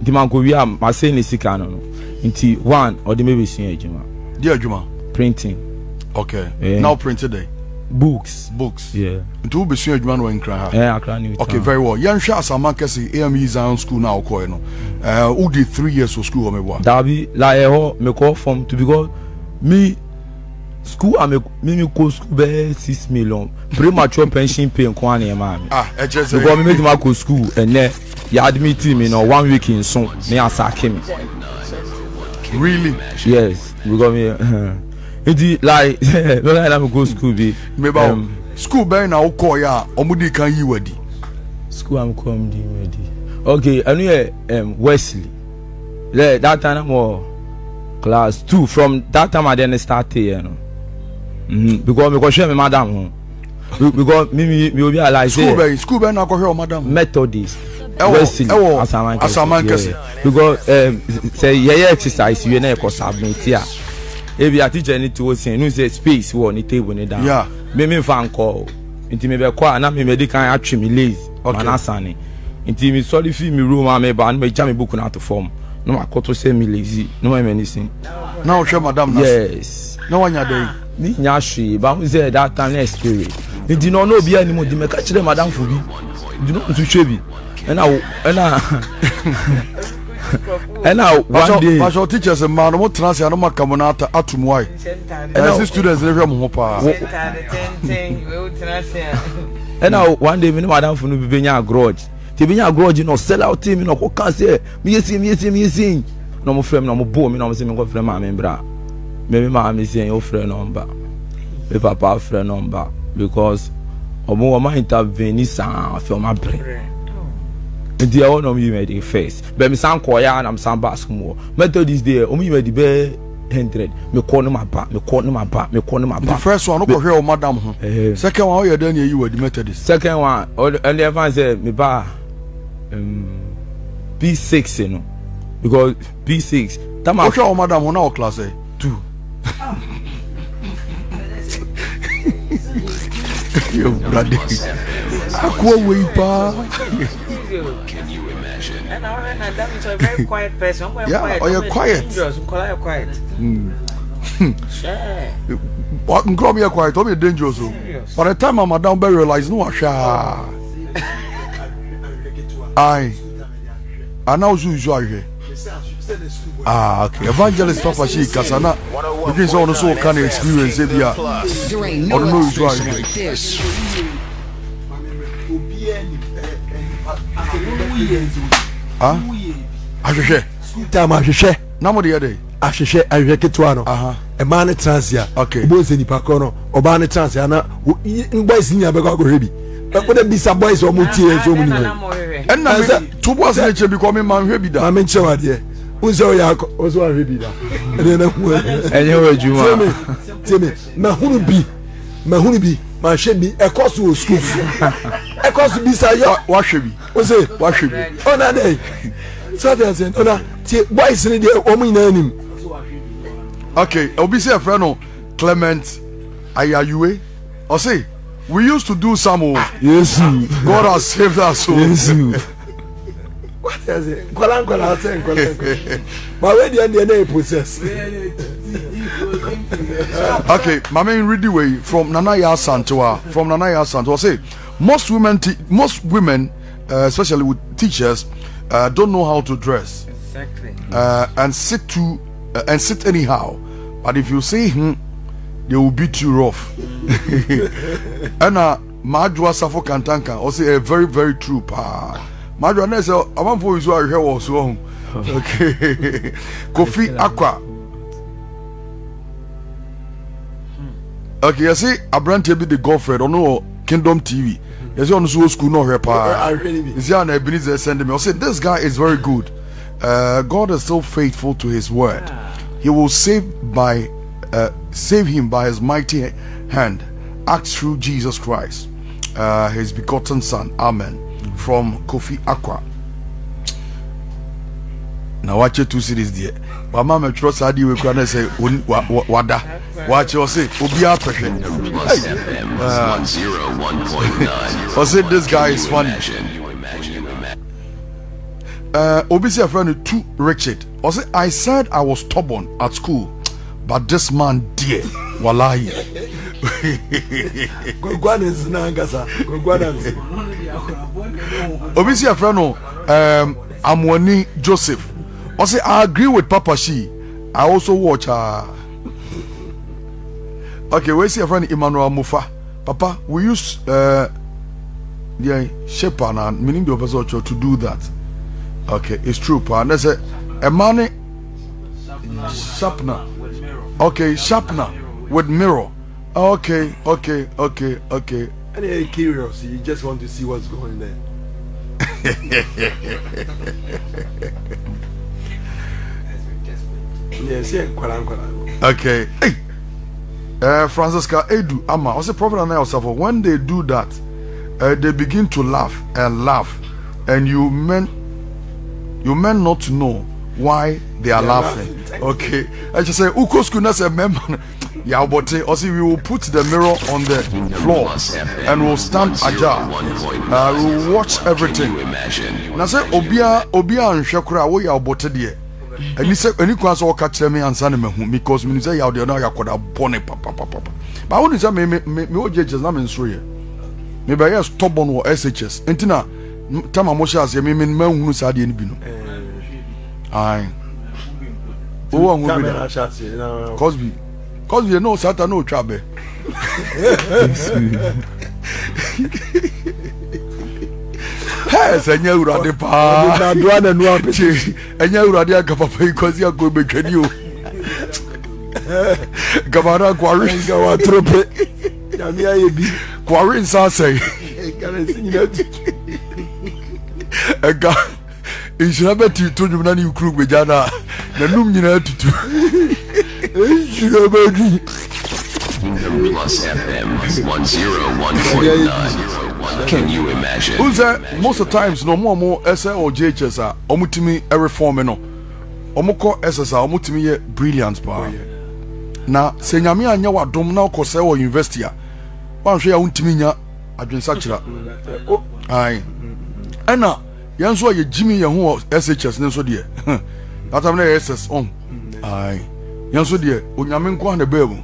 di man kovie am ase ni sika no nti one or the maybe sin ejuma di ejuma printing okay now printed day books yeah nti be sin ejuma no nkra ha eh akra ni okay very well yan hwa Asamankesi AME Zion school now ko no who did 3 years of school me boy that be like ho me call form to because me school am me go school be 6 million premature pension pay nko an e ma because me make me go school and then you admit me no 1 week in soon me asake me really yes we go me it like no like me go school be me ba school be na call ya omudi kan yi wadi school am come di wadi okay I know Wesley that time am class 2 from that time I then start here no because me go share me madam because me will be like school be na go here madam Methodist Wesley Asamankesi because say yeah exercise you na go submit here if you teacher need to say no say space we on table ni down yeah me fan call nti me be call na me medical atwe me lazy manasani nti me sorry fi me room am ba me jam me book na to form no I got say me lazy no I anything now show madam yes no one day ni nyashi ba we say that time experience they did not know be any more dey catch them madam for be do not to show be and now one day my teachers and man no trans ya no makamonata atumwai and the students dey hwe mo pa and now one day me madam for no be nya grudge Tibinya grudge no sell out team no ko can say me see no mo frame no mo bo me no mo say me go frame am bra me ma me say your frame number me papa frame number because omo ma intervene sa for my brain dey all no me dey face but me san call ya na me san back mo method is there omo me dey be 100 me call no my back the first one no go hwe o madam ho second one o you dey you were the methodist second one and the fan say me ba P6 you know because P6 that my okay madam who now class 2 you bloody can you imagine and I ran Adam to a very quiet person yeah or you're quiet sure what grow me quiet to be dangerous by the time I'm down be realize no asha I now usually. Ah, okay. Evangelist Papa Sheik Kasana. You guys all also can experience it here. Or no usually. Ah? Ashishe. Time ashishe. Namo the other day. Ashishe ayuketuano. Aha. A man transia. Okay. Boys ni pakono. Obane transia na. Boys ni abeka go ready. But be some boys or multi-years or and I said, 2 boys nature becoming man rebida. I mentioned what here. Who's your also a rebida? And you were Juma. Tell me, Mahuni be, my shed be a cost to school. A cost to be say, what should be? What's it? What should be? On that day. So there's another boys in the woman name. Okay, obviously a friend of Clement Ayayue. I say we used to do some. Yes, God has saved us. Yes, what is it? But where the end possess? Okay, my main read the way from Nanaya Santua. From Nanaya Santua, say most women, especially with teachers, don't know how to dress. Exactly. And sit anyhow. But if you say they will beat you rough. And Madra Safo Kantanka also a very, very true pa. Madra Ness, I want for you are here also. Okay. Kofi Aqua. Okay, I see I brand be the girlfriend or no Kingdom TV. Yes, on school no here pa. Is here and Ebenezer send me. I say this guy is very good. God is so faithful to his word. He will save him by his mighty hand, acts through Jesus Christ, his begotten son. Amen. From Kofi Aqua. Now watch your two cities there. My mama trust I do say wada. Watch your say Obia perfect. 101.9. I said this guy is funny. Obisi a friend to Richard. I said I was stubborn at school, but this man dear wallahi. Obisi a friend Amwani Joseph. I agree with Papa Shi. I also watch her. Okay, we see a friend Emmanuel Mufa. Papa, we use the shepherd and meaning the opposite of church to do that. Okay, it's true, pa. That's a Emani Shapna. Okay, Shapna with mirror. Okay. Any curiosity? You just want to see what's going there. Yes, yeah. Okay. Hey, Francisca Edu Ama. Also, Prophet and I also when they do that, they begin to laugh, and you meant not to know why they are laughing. Okay. I just say, Ukoskunas a member. Yeah, but also we will put the mirror on the floor and we'll stand ajar. We'll watch everything. Now say Obia and Shakura, we are boted here. And you say any class or catch me and send me because when you say you don't know you could have born a papa. But I wouldn't say me judges not in Syria. Maybe I stubborn or SHS. Antina. Tama Moshe has a man who said in Bino. I Cosby, no Satan, no trouble. Hey, Senor Radepa, and you Radia Gapa because you are going between you. Gavara Quaringa, Trope, Quarin Sase. A guy in Shabbat told you none you crew with Jana, the Lumina to do. Kingdom Plus FM 101.9. Can you imagine? Who's that? Most of the times, no more SR or JHS are Omutimi a reformer. Omoko SSR, Omutimi brilliance bar. Now, Senyami and Yawa Domna Coseo Investia. One share Untimina at Vinsachra. Aye. Anna, Yansu, you Jimmy, your who SHS, no so dear. That I'm SS on. Aye, Yansu, dear, when you mean quite a bevel.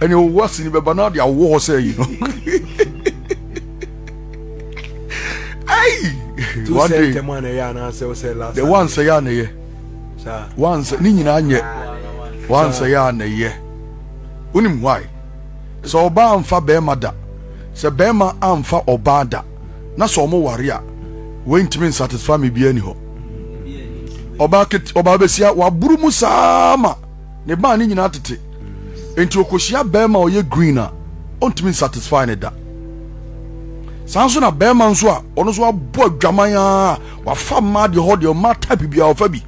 And you was in the Banadia war, say, you know. Aye, one day, the one say, Yanne, once Ninanye, once a Yanne, ye. Unim, why? So bound for Bemada, Sabema Amfa or Bada, not so more warrior. Went to satisfy me be anyhow. Obakit Obabesia Wabrumu Sama Nebani in attitude. Into Koshia Bema or ye greener. On't mean satisfying it. Sansona Bermanswa, Onoswa Boy Jamaya, Wafama de Hod your mat type be our baby.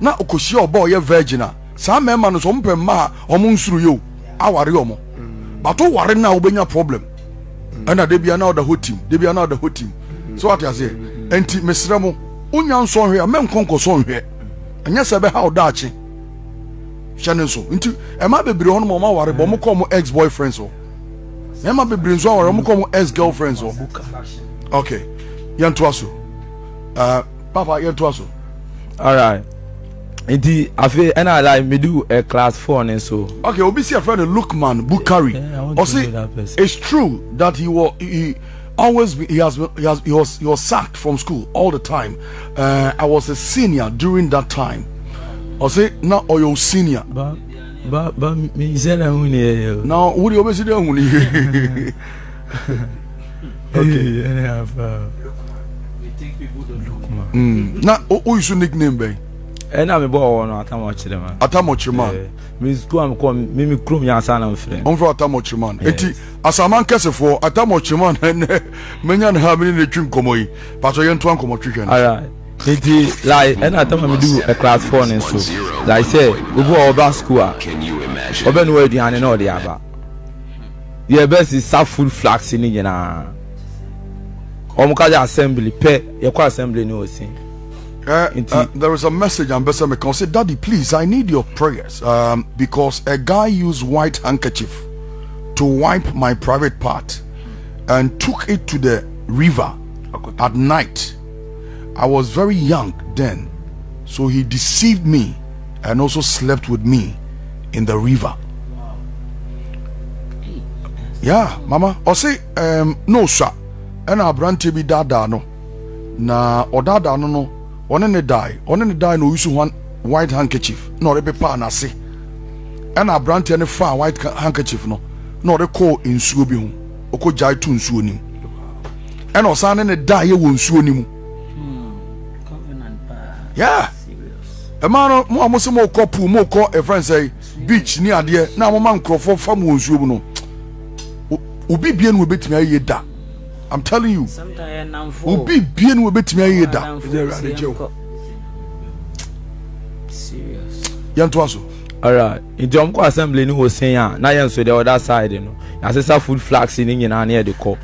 Now Okoshia boy ye virgina. Some manus ompe ma or monsru you. Our yomo. But all warren now being a problem. And they be another whole team. They be another whole team. So what I say? Enti Mesremo, Unyan son here, men conco son here. And yes, I be how dachi. Shannon so into Emma Baby on Mama or Bomocomo ex boyfriends or Emma Baby or Mocomo ex girlfriends or okay. Yantuaso, Papa Yantuaso. Alright. Indeed, I feel and I like me do a class 4 and so okay. We'll be see a friend of Lukman Bukhari. Yeah, it's true that he was sacked from school all the time. I was a senior during that time. I say now or your senior. But me say na huni. Now who do you be see na huni? Okay. We take people to Lukman. Now who is your nickname, Ben? And I'm a boy, no, Atamochiman. Atamochiman. Miss Kuam, Mimi Krum Yasanam friend. On for Atamochiman. Eti, as a man case for Atamochiman and Menyan having the dream comoi, but I am to uncle chicken. All right. Eti, like, and I don't do a class 4 and so. Like, say, we go over school. Can you imagine? Oben where the hand and all the other. Your best is half full flax in Indiana. Omukaja assembly, pay your assembly, no thing. There is a message I'm best I can say, Daddy, please, I need your prayers because a guy used white handkerchief to wipe my private part and took it to the river at night. I was very young then, so he deceived me and also slept with me in the river. Yeah, Mama. Or say, no, sir. And I brand to be Dada no, na or Dada no no. On any die, no use one white handkerchief, nor a paper, and I say, and I brand any far white handkerchief, no, nor a call in Subium, or could jai tun soon him, and or sign any die won't soon him. Yeah, a man almost more couple more call a friend say, beach near dear, now a man crow for farm won't soon know. Ubi bien will beat me a year that. I'm telling you, we'll be being with me here. Serious. Alright, in Jumco assembly, who was saying, Nayan, so the other side, you know, as a food flask in and near the call.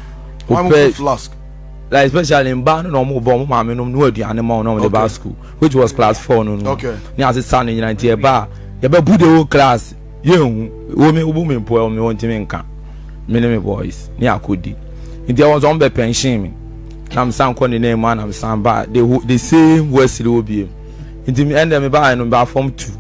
Who flask? Like, especially in Ban no more bomb, I mean, no, the animal on the bar school, which was class 4. No, okay, now the son in 90 bar. You better put the whole class, you women, poor, me want to make a minimum boys. Yeah, could be. There was on the pension. I'm some the name one, I'm some bad. The same West will be. It end them by and by form 2.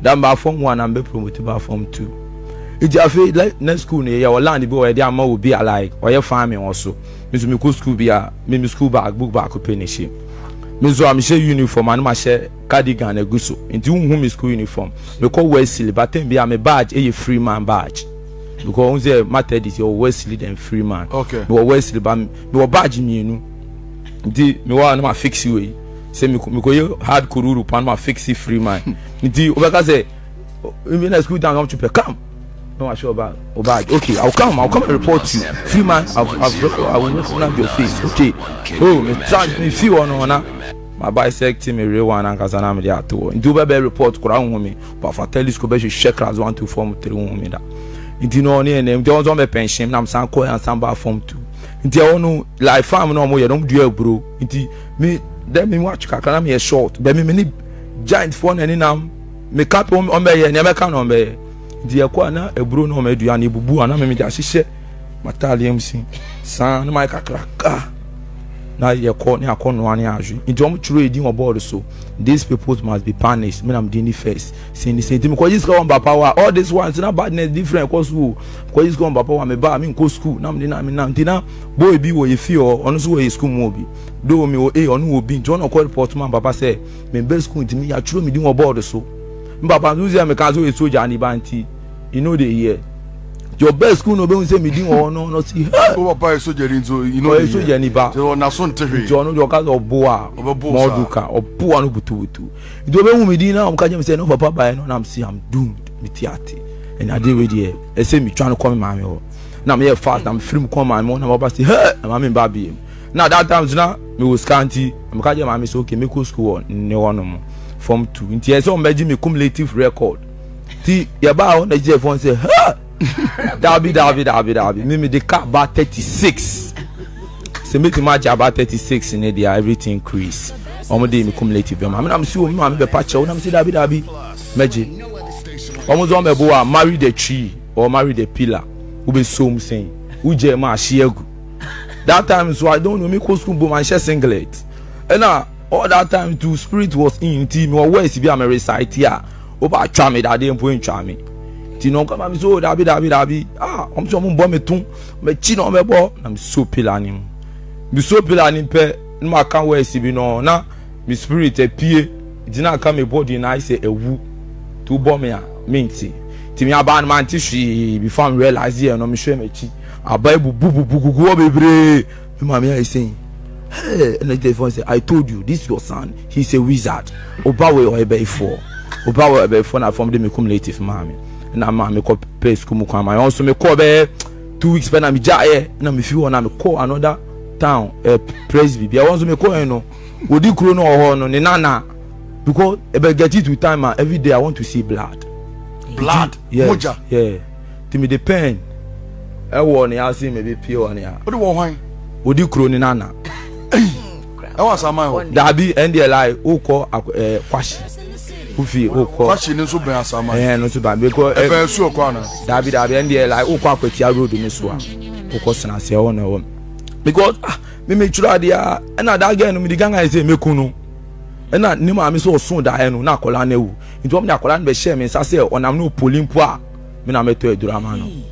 Then by form 1, I'm promoted by form 2. It's a feel like next school near your land, boy, their mom will be alike, or your farming also. Miss Miku school be a Mimi school bag, book back, pennish him. Miss Amisha uniform and my share cardigan a gusso, into whom is school uniform. Because Wesley, but then be a badge, a free man badge. Because the matter is your Wesley and free man. Okay. But Wesley, but we badge me, you know. The me want to fix you. Say me go hard kururu pan ma fix you free man. The obeka say, me na school down come to come. No, I show about badge. Okay, I'll come and report you. Free man, I will not snap your face. Okay. Oh, me charge me fee one. My bisect me real one and Kazana me there too. Do be report crown me. But for telescope she check as 1 2 4 3 me that. Inti no ne ne nti onzo me pension na msan call and samba form 2. Inti onu life farm no mo ye don do bro. Inti me dem me watch kakana me short. Dem me ni giant phone eni nam me cap on be ye ne me kan on be. Inti e kwa na ebro no me duan ebubu ana me dia sise mataliam sin. San no mai kakraka. Na ye call ni akono ani ajwe. Inti om churu edi on board so. These people must be punished. Me am doing the first. Saying the same thing. Because this go on by power. All these ones na badness different. Cause who? Because this go on by power. Me ba me go school. Now me na now. Boy be we fear. Onusu we school mobi. Do me o e onu obi. John call report man. Papa say me best school to me. Ya true me doing about so. Me papa Nuzia me kazo we soldier ni banti. You know the year. Your best school no be say me doing or no not see. Oh papa soldier so you know. Soldier ni ba. So na son TV. John no kazo boa. Moduka or poor no butu. It will be Medina. I'm catching myself. No papa, by no. I'm see. I'm doomed. Me tiati. And I did with you. I say me trying to call me mama. Now me here fast. I'm free. Me call my mom. I'm about to say hey. I'm having baby. Now that time, now me was scanty. I'm catching my mama. So okay, me go school. No more. Form 2. Until so imagine me cumulative record. See, your boy on the telephone say hey. That'll be. Me the car about 36. So me to match about 36 in India. Everything increase. I'm a day cumulative. I'm see you, I'm a patch. I'm see Dabi. Magic. marry the tree or marry the pillar. Ube something. Uje ma shiego. That time so I don't know me cause my share singlet. And all that time too spirit was in team or where is be am recite here. Oba twa me that dey point twa me. Ti no come am so dabi. Ah, I'm so mo me tun. Me chi no me bo na me so pillar nim. Me so pillar nim pe no aka where is be no na me spirit e pie. Did not come a body and I say a woo to bomb me. Minty Timmy about man tissue before I realize here and I'm sure my cheek. A Bible boo boo go baby. Mammy, I say, hey, and the telephone say, I told you this is your son. He's a wizard. Obawe or a bay for Obawe or a phone. I formed him a cumulative mammy. And I'm a cop place. I also make call 2 weeks when I'm jay. Now, if you want to call another town, a praise be. I want to make call, you know, would you crown or no, Nana? Because if I get it with time, every day I want to see blood. Blood? Yes. Moja. Yeah. Tell me the pain. I want to see maybe pure on here. What do you want? What do you call Nana? I want some man. Dabi and the lie. Who call a question? Who feel who call? Question is so bad. Some man. Yeah, not so bad. Because if I sue a corner, Dabi and the lie. Who call a tia road in this one? Who calls an answer on her own? Because me make sure they are. And that again, me the gang I say me kuno. And that name I so soon that I know not calling you. It won't be a calling by shame and say, on I'm no pulling poor. When I met to a Duramano.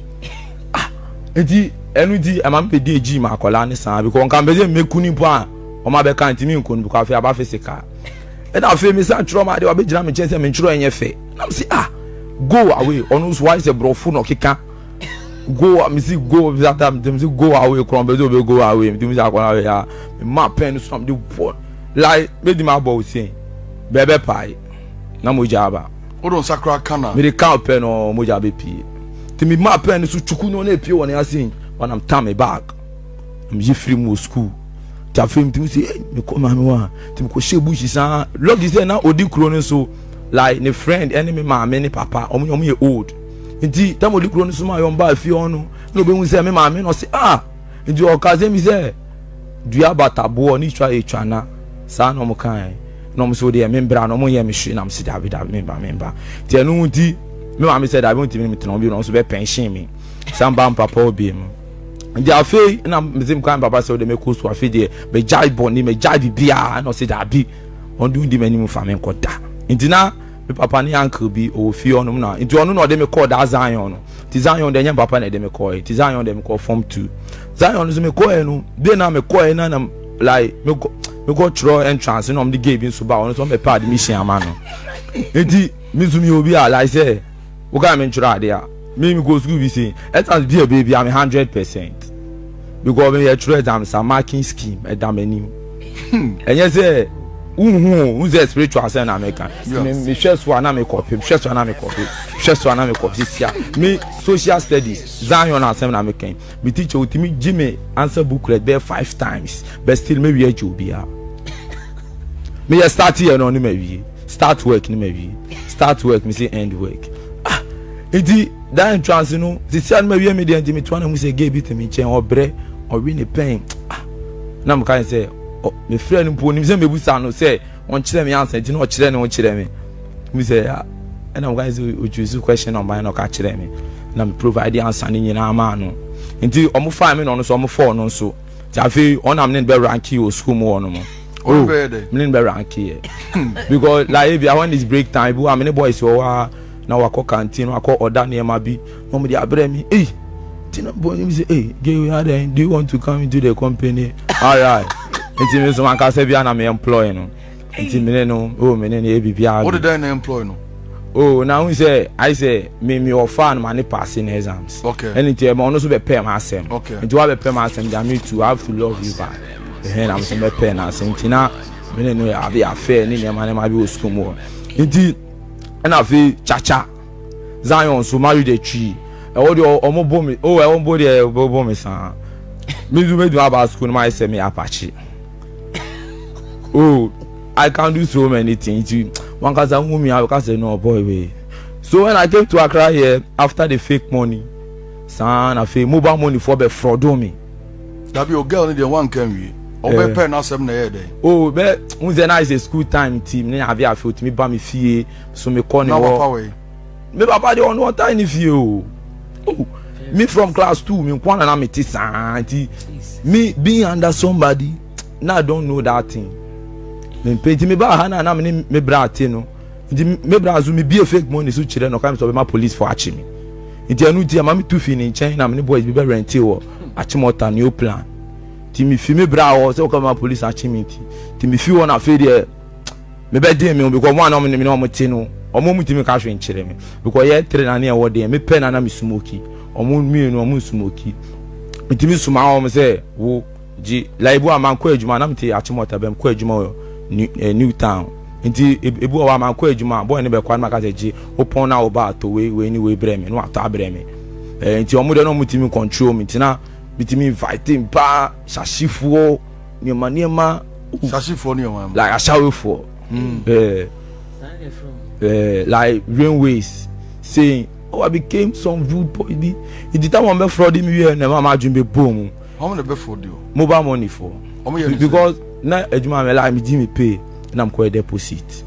Ah, and the ND and I'm PDG, my calling son, because I can't be making cooning poor or my beckon to me because I feel about physical. And I feel Miss Trauma, they will be jamming chance and enjoying your fate. I'm saying, ah, go away, on whose wise a brofoon or kicker. Go, I see, go that time, go away, crumble, go away, do me away, my pen from the poor. Like made my boy say, "Baby pie, na mojaba." Odon sakra kana. Me the cow pen or mojabe pie. To me my pen is to chuku no ne pie one yasin. When I'm time back, I'm just free from school. To free to me say, "Me come and one." To me go shebu shisa. Lord is na odi kroni so like ne friend enemy ma me papa. Omo ye old. Inti time odi kroni so ma yomba fi onu. No be unse me ma me no say ah. Inti okaze mi say, "Do ya batabo oni chwa e chwana." San omukai no so de membra no mo ye me hwe na me David member ti enu di me ma me say David unti me tena obi no so be pension me san ba papa obi me ndi afi na me zim kan papa say de me ko so afi de be jai boni me jai bibia no say David on do di mani mu fa me koda ndi na me papa ni uncle bi o fi onu na ndi onu no de me call da Zion no ti Zion de nyam papa na de me call ti Zion de me call form 2 Zion so me call enu de na me call enu na like me go through entrance and I'm the game in Suba on some part mission man. Enti mizumi obi ala say we come in try there. Me go school be say that be a baby I'm 100% because me try them some marking scheme at that menu. And yes say who's the spiritual say na make me stress one na me copy stress one na me copy stress one na me copy sia me social studies Zion na say na me kan me teacher utimi Jimmy answer booklet there 5 times but still me we jobia me ya start here no me start work ni me start work me say end work ah edi that entrance no the say me we me dey enti me to na me say gay bit me chen obre or win a pain ah na me kan say my friend Pony say me no say on chire me answer no chire no chire me say and I'm guys you question on by no ka chire me na me provide the answer ni nyina ma no nti omo fa me no so omo for no so ti afi on am be rank you school mo no oh me be rank here because like if I want this break time bu am boys we wa na wa ko canteen wa ko order na ma bi no me dey abre me eh ti no boy me say eh gay how then do you want to come into the company all right Inti me so man ka se bia na me employ no. Inti me no o me ne e bibia. What did I employ no? Oh, now we say I say me offer no man passing exams. Okay. Anything me no so be pay myself. Okay. Inti wa be pay myself that me to have to love you back. Then I'm so be pay na inti na me no I be affair ni me man ma be school mo. Inti na fi chacha. Zion so marry the tree. E wo de omo bo me. Oh, e won bo de bo me san. Me do me do about school my say me apache. Oh, I can do so many things. One can say, me, I can say, no, boy. So when I came to Accra here, after the fake money, son, I fake mobile money for the fraud on me. That be your girl in the one can we? Or be pay now 7 a day. Oh, but when I is a school time team, then I be a foot me by me fee, so me corner. Me papa dey on water in view. Me from class 2, me kwana na me tisanti. Me being under somebody, now I don't know that thing. Me pedi me ba hana na me me brate no. Me brazu me be fake money so children no come to my police for achi me. It anu ti am me too fin in chain na me boys be rent o. Achi mota new plan. Ti me fi me bra o say come police achi me ti. Ti me fi one affair there. Me be dey me because one am me no mo tin no. Omo mu ti me ka hwe nkyere me because ye train na na wo dey me pen na me smoke. Omo mi no omo smoke. Me ti me suma o me say wo ji laibu am ko ejuma na me ti achi mota bem ko ejuma o New Town. Inti ebu wa man ko ejuma boy ne be kwa na ka say ji opon na oba to we anyway brem me no ato abrem me. Inti omo dey no mu ti me control me ti na me ti me invite pa shashifuo ni manema shashifuo ni manema like ashawefo. Like rainways saying, oh, I became some rude boy. It did not be fraud me here. Never imagine be boom. How much be fraud you? Mobile money for. Because now Ejuma me like me give me pay and I'm quite deposit.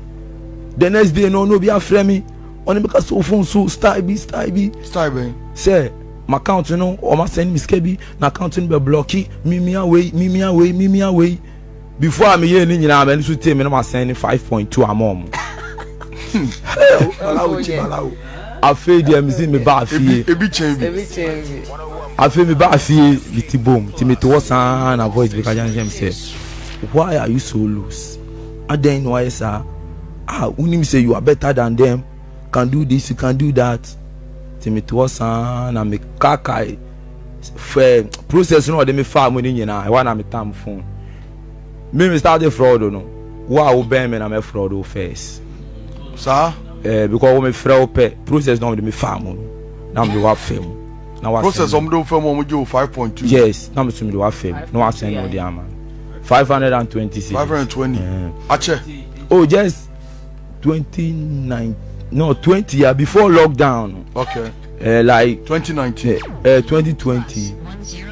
The next day no be a friend me. Only because so phone so style be. Say my account you know or my send me skebi. My account you be blocky. Me away. Before I'm here, you know, I'm used to tell me I'm sending 5.2 a month. I feel the music me bad feel. Every change. I feel me bad feel with boom. Timi to was and a voice because I say, why are you so loose? And then why sir? Ah, unim say you are better than them. Can do this, you can do that. Timi to was and me kakai. Process no dey me farm when you na. I want am time phone. Me start the fraud no. Why we be me na me fraud first? Sir, because we make process now we farm. Now we have fame. Now process we do farm we do 5.2. Yes, now we do have fame. No I send no the man. 526. 520. Ache. Oh yes, 29. No 20 year before lockdown. Okay. Like 2019. 2020.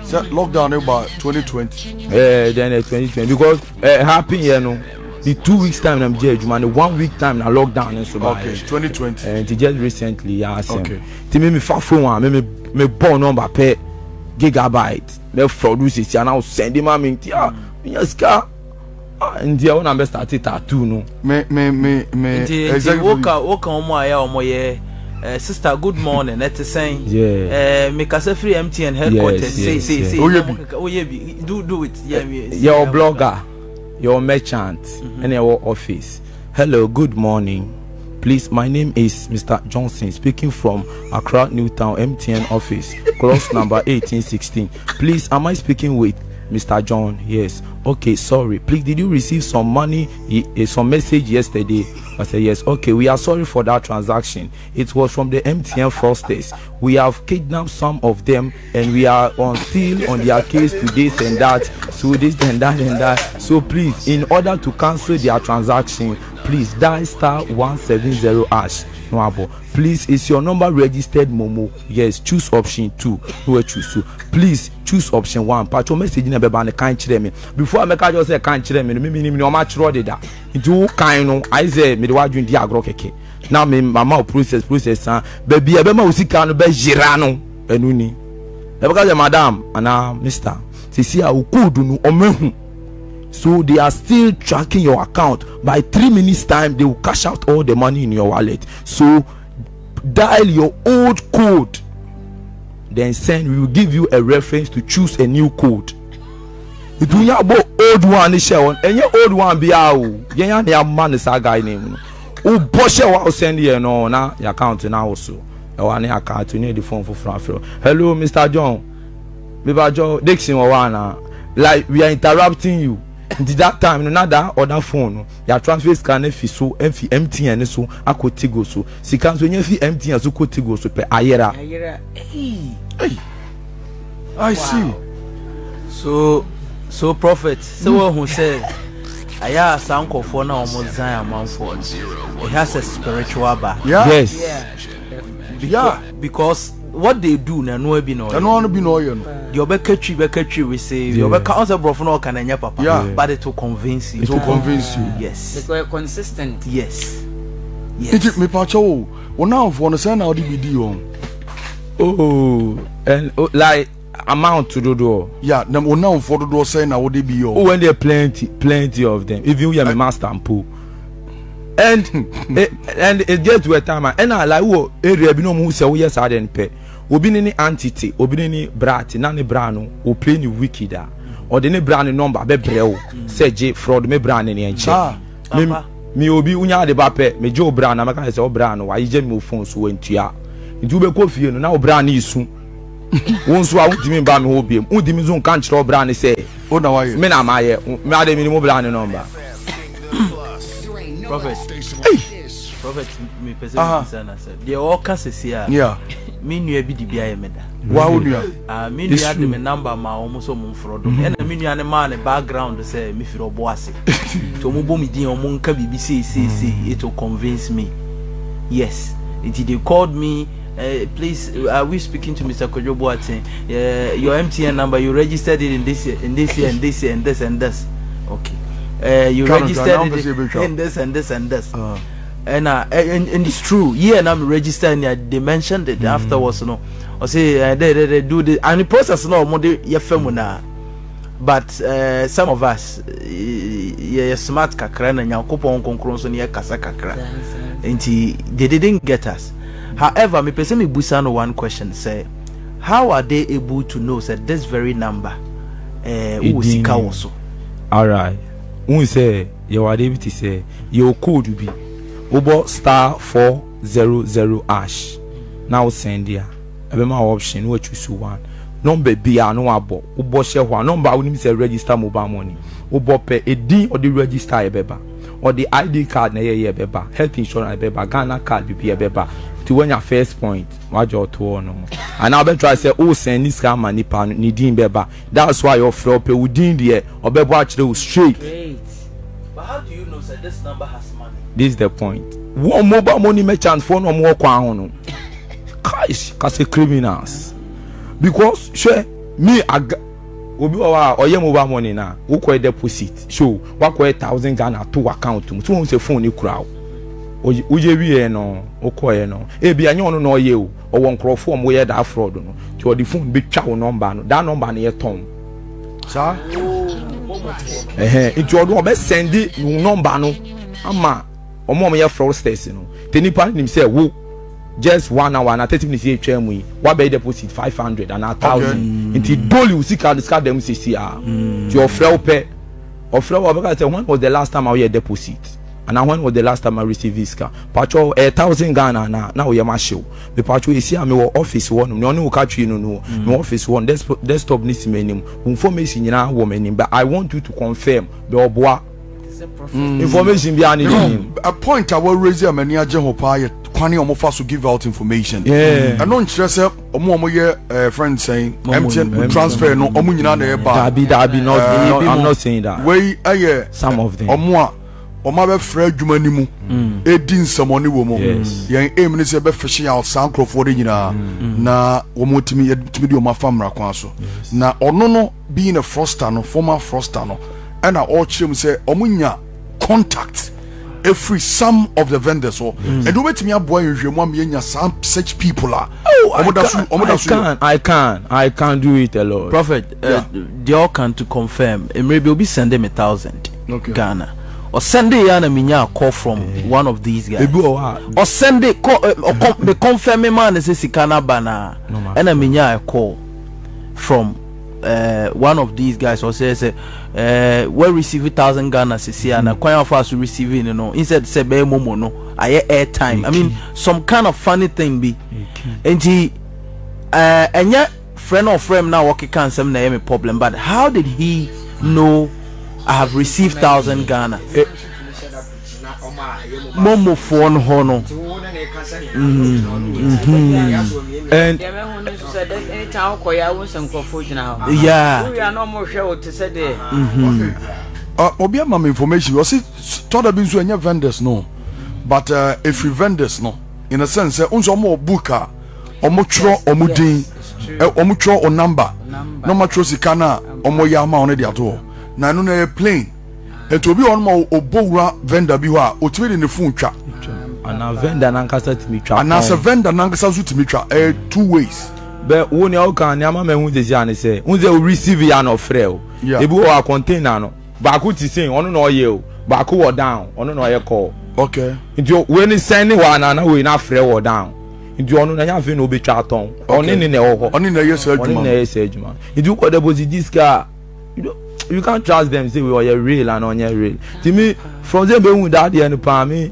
So, lockdown about 2020. Then 2020 because happen you know. The 2 weeks time I'm judge man. The 1 week time I lockdown and so okay, 2020. And just recently, yeah. Okay. They made me far phone, me born number per gigabyte. Me fraud this and I'll send him a mint. Yeah, yes car. And the one I'm started tattoo no. Me. Exactly. Walk on omo ye. Sister, good morning. Let us say, yeah, make us a free MTN headquarters. Say, Oyebi, do it. Yeah, your blogger. Your merchant in your office. Hello, good morning. Please, my name is Mr. Johnson, speaking from Accra New Town MTN office, class number 1816. Please, am I speaking with Mr. John? Yes. Okay, sorry. Please, did you receive some money, some message yesterday? I said yes. Okay, we are sorry for that transaction. It was from the MTN fraudsters. We have kidnapped some of them, and we are still on their case to this and that. So this and that and that. So please, in order to cancel their transaction, please dial *170#. No, please, is your number registered, Momo? Yes. Choose option 2. Who choose 2? Please choose option 1. Patch your message in a can't hear me. Before I make a just say can't hear me. Me no match road that. Into kind I say me the one doing the agro keke. Now me mama process. Baby, I be ma usi kano be girano enuni. I because madam and mister. They see how cool do no omehu. So they are still tracking your account. By 3 minutes time, they will cash out all the money in your wallet. So dial your old code, then send. We will give you a reference to choose a new code. It will not be old one. And your old one be how your man is a guy name. Oh, boss, I will send you no na your account now also. I want your account. You need the phone for Franfro. Hello, Mr. John. Mr. John, Dixon, like we are interrupting you. Did that time no nada other phone your transfer scan fi so fi MTN so akotigo so sika so nya fi MTN so kotigo so pe ayera hey I see so prophet so we who say aya sankofo na omozan amanfo it has a spiritual bar. Yes because what they do na no be no you know the obekatri we say the obekatri brofo no kan anya papa but it will convince you yes because you're consistent yes Yes. Me pacho. Now for how do and like amount to the door. Yeah. Now for the door saying how they be on. When there plenty of them. Even we have a master and pool. And it gets to a time and I like who area be no who say yes I didn't pay. Obinini entity, obinini brati, nani brano, o play ni wikida. Or the brand number be breo. Say J fraud me brand ni enche. Me obi unya de bape, me jo brand na me kan say o brand wa je me phone so entua. Ntu be ko fie no na o brand ni isu. Won so a wudimi ba me ho biem. Wudimi zo kan kire o brand say. O na wa ye. Me na ma ye. Me ade me ni mo brand number. Prophet, me person sana say. The oka sesia. Yeah. Me nua bi di bia ye me da. Wa wo nua? Ah, me nua de me number ma omo so mo frodo. E na me nua ne ma ne background say me firo bo ase. To mo bo me din omo nka bibi say it will convince me. Yes. They called me, please are we speaking to Mr. Kojobo Atin? Your MTN number you registered it in this year and this. Okay. You registered it in this. And it's true. Yeah, and I'm registering. They mentioned it afterwards. No, I say they do the and the process. No, more the but some of us, yeah, smart kakra na nyakopo onkonkron so na kasa kakra. Enti they didn't get us. However, me person me busano one question. Say, how are they able to know? Say this very number. Who sika also. All right. Who say you are able to say your code be. Ubo *400# now send here. Ebema option we choose one. Number B are no abo. Ubo share one number we need to register mobile money. Ubo pay a D or the register ebeba or the ID card na ye ebeba. Health insurance ebeba. Ghana card be ebeba. To when your first point, what your two no. And now be try say oh send this kind money pan ni din ebeba. That's why your fraud pay we din there. Obeba actually straight. But how do you know that this number has money? This is the point. One mobile money merchant phone or more kwano. Cash, cause criminals. Because sure me aga obi wa oye mobile money na we call deposit. So we call 1000 Ghana to account. So we say phone ni crowd. Oje wie no, we call e no. E bia nyo no oye o. O won crowd form we that fraud no. To the phone be twa number no. That number na e tom. Sir. It you do be send the number no. Ama omo me fraudsters no tenipa nim say wo just 1 hour na 30 minutes e twa mu wa be deposit 500 and 1000 into dolly we see card card them say see ah your fraud pay or fraud wa say when was the last time I had deposit and when was the last time I received this card pacho 1000 Ghana na we ma show me pacho e see am we office one no we catch you no me office one desktop needs me name information nyina wo me but I want you to confirm be oboa information behind it. A point I will raise here many ajehopa kwani omofa so give out information. Yeah. And don't stress up omo friends saying MTN transfer no omo nyina na e ba. Dabi not I'm not saying that. Wey aye some of them. Omo a omo be fra adwuma ni mu. E din samoni wo mo. Yen aim ni se be fishing out sankrofo de nyina na omo timi di omo famra kwa so. Na ono no being a fraudster no former fraudster no. And I all chim say omunya contact every some of the vendors or and do wait me a boy you some such people are I can't do it alone. Prophet they all can to confirm and maybe will be sending 1000 Ghana or send a call from one of these guys or send a call or confirm a man says he can't banana and a call from one of these guys or says we receive 1000 Ghana CC and quite of us receiving you know instead say be momo no I air time I mean some kind of funny thing be and he and yet friend or friend now okay can't say me problem but how did he know I have received 1000 Ghana momo phone hono and yeah no more show to say obi am information you see toda bin so any vendors no but if you vendors no in a sense unzo mo booka omo tro omo din omo tro o number no ma tro sika na omo ya ma on dey at all na no na plane and to be on my obora vendor be wa otwe dey ne phone twa And two ways. But when you can, you receive your container. But I saying, I don't know you. But I down. I don't know your call. Okay. When you send one, I know not free or down. Into onu na ya fe no be twa ton oni ne oho oni na yes adjuma into ko deposit this car you can't trust them say we are real and on your real to me from them be who that there no pa me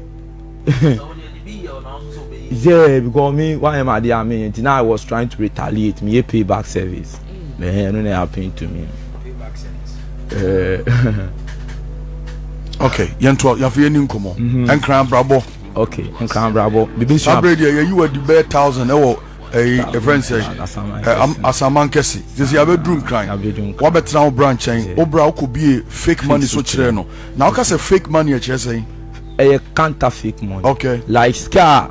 yeah because me why am I there me now I was trying to retaliate me pay back service man no happen to me pay back service okay yanto ya fe ni nkomo enkran brabo. Okay, in Cambrabo. You were the bare 1,000. A friend says, Asaman Kessi. This is a bedroom crime. What now branching? Obra could be fake money. So, Chireno. Now, because a fake money, you're saying a counterfeit money. Okay, like scar,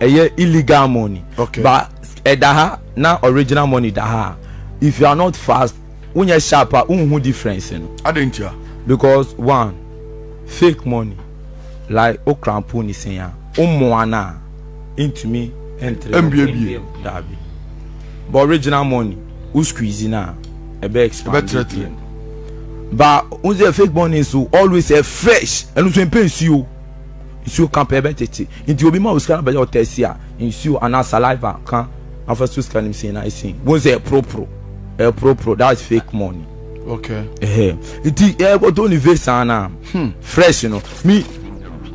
a illegal money. Okay, but a daha, now original money daha. If you are not fast, when you're sharper, who difference? I didn't hear because one fake money. Like O Cramponi Senya, O Moana into me entry MBB Derby. But original money, who's cuisina, a better experience. But who's a fake money so always a fresh and who's in pay you. It's your competitive. Into Obima was kind of by your test here. It's you and our saliva can after two scanning saying I see. Who's a pro, that's fake money. Okay. Eh, it's the airport only face and fresh, you know. Me.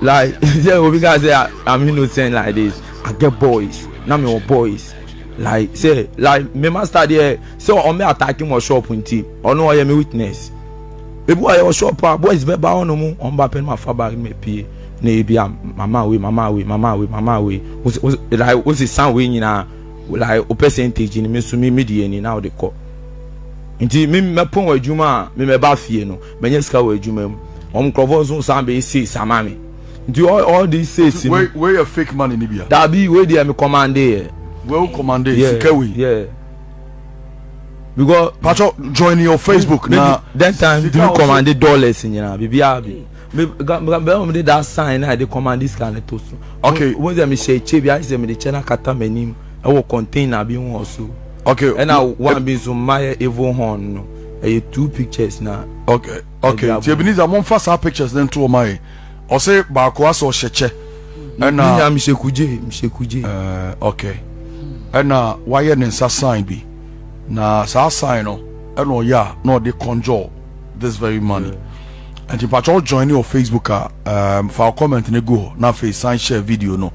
Like, because I'm innocent like this. I get boys. Now me want boys. Like, say, like, my master there. So on me attacking my shop in team. Or no, I am a witness. The boy was shop. Boys be bound no more. On back my father me pay. Ne be mama we, mama we, mama we, mama we. Like, what's the sound we in a like a percentage in me sumi median now they call. Inti me pon we juma me ba fie no. Me nyeska we juma. On crovozo sambe si samami. Do all these says where your fake money in Libya? That be where they are commanded. Well, commanded, yeah. Because Pacho join your Facebook now. That time, do you commanded dollars in your BBRB? Maybe that sign I command this kind of toast. Okay, when they say Chibia is a Medicana Catamanim, I will contain a being also. Okay, and I want be so my evil horn. I two pictures now. Okay, Jabinese, I want first our pictures then to my. Or say Bakwas or Sheche. And I'm Shekuje. Okay. And why you didn't sign be? Now, sign and oh, yeah, no, they conjure this very money. And if I join your Facebook, for comment in a go, now face sign share video, no.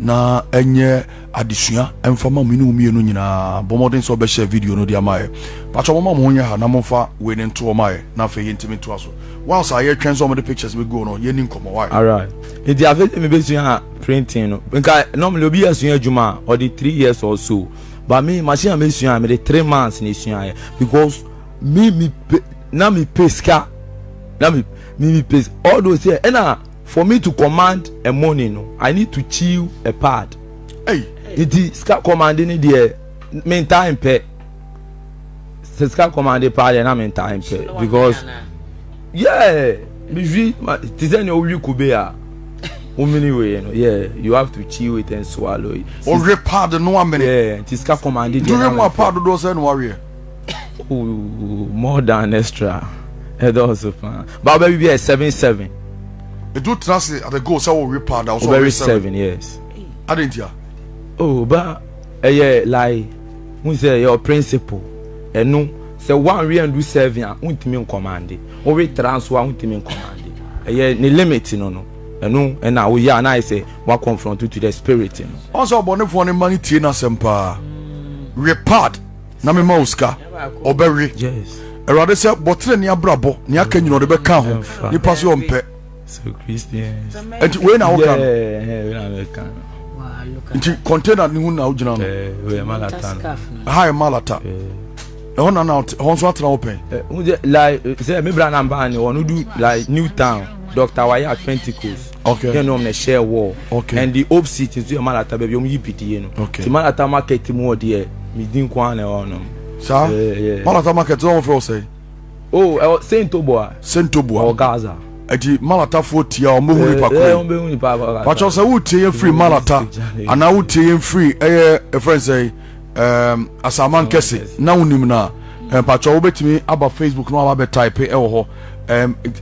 Na enye addition and for minu minu na bomodin so be share video no dia mai but your mama wonya ha na momfa we ni to mai na fe yintimi to aso once I hear some of the pictures we go no ye ni nkomo why all right e dia fe me be sua printing no nka normally obi asua adwuma or the 3 years or so but me machine me sua me the 3 months ni sua because me na me pesca na me pes all those here and for me to command a money, no, I need to chill a part. Hey, it is commanding the main time pay. It's command the part and I'm in time pay because, yeah, it is any old you could bear. Anyway, yeah, you have to chill it and swallow it. Or repart the no minute. Yeah, it is commanding. Do you remember part of those and warrior? Oh, more than extra. That also fun. But baby, be a 7-7. They do trust at the goal, so we repart also. Very 7 years. I didn't hear. Oh, but yeah, like we say your principle, and no, so 1 year and do 7 years. Won't mean commanded. Or we transfer won't mean commanded. Yeah, the limit, no, and no, and now we are and I say what confront you to the spirit. Also, bonnet for the money, Tina Sempa repart Namimoska or berry. Yes, a rather say, Botrenia Brabo, Niakan, you know, the Beckham, you pass your own pet. So Christians and when I come container ni huna ujinano high malata hona na honso atra open like say me bra number ni onu do like New Town Dr. Waya Pentecost. Okay, you know me share war. Okay, and the hope city is malata baby you pidi no the malata market mo there me din kwa na onu sir malata market so for say oh Saint Oboa or Gaza. Eti malata foti ya omuhuri pakure. Pacho se uti yen free malata. Ana uti yen free friend say asaman kesi na unimna. Pacho obetimi aba Facebook no aba type ho.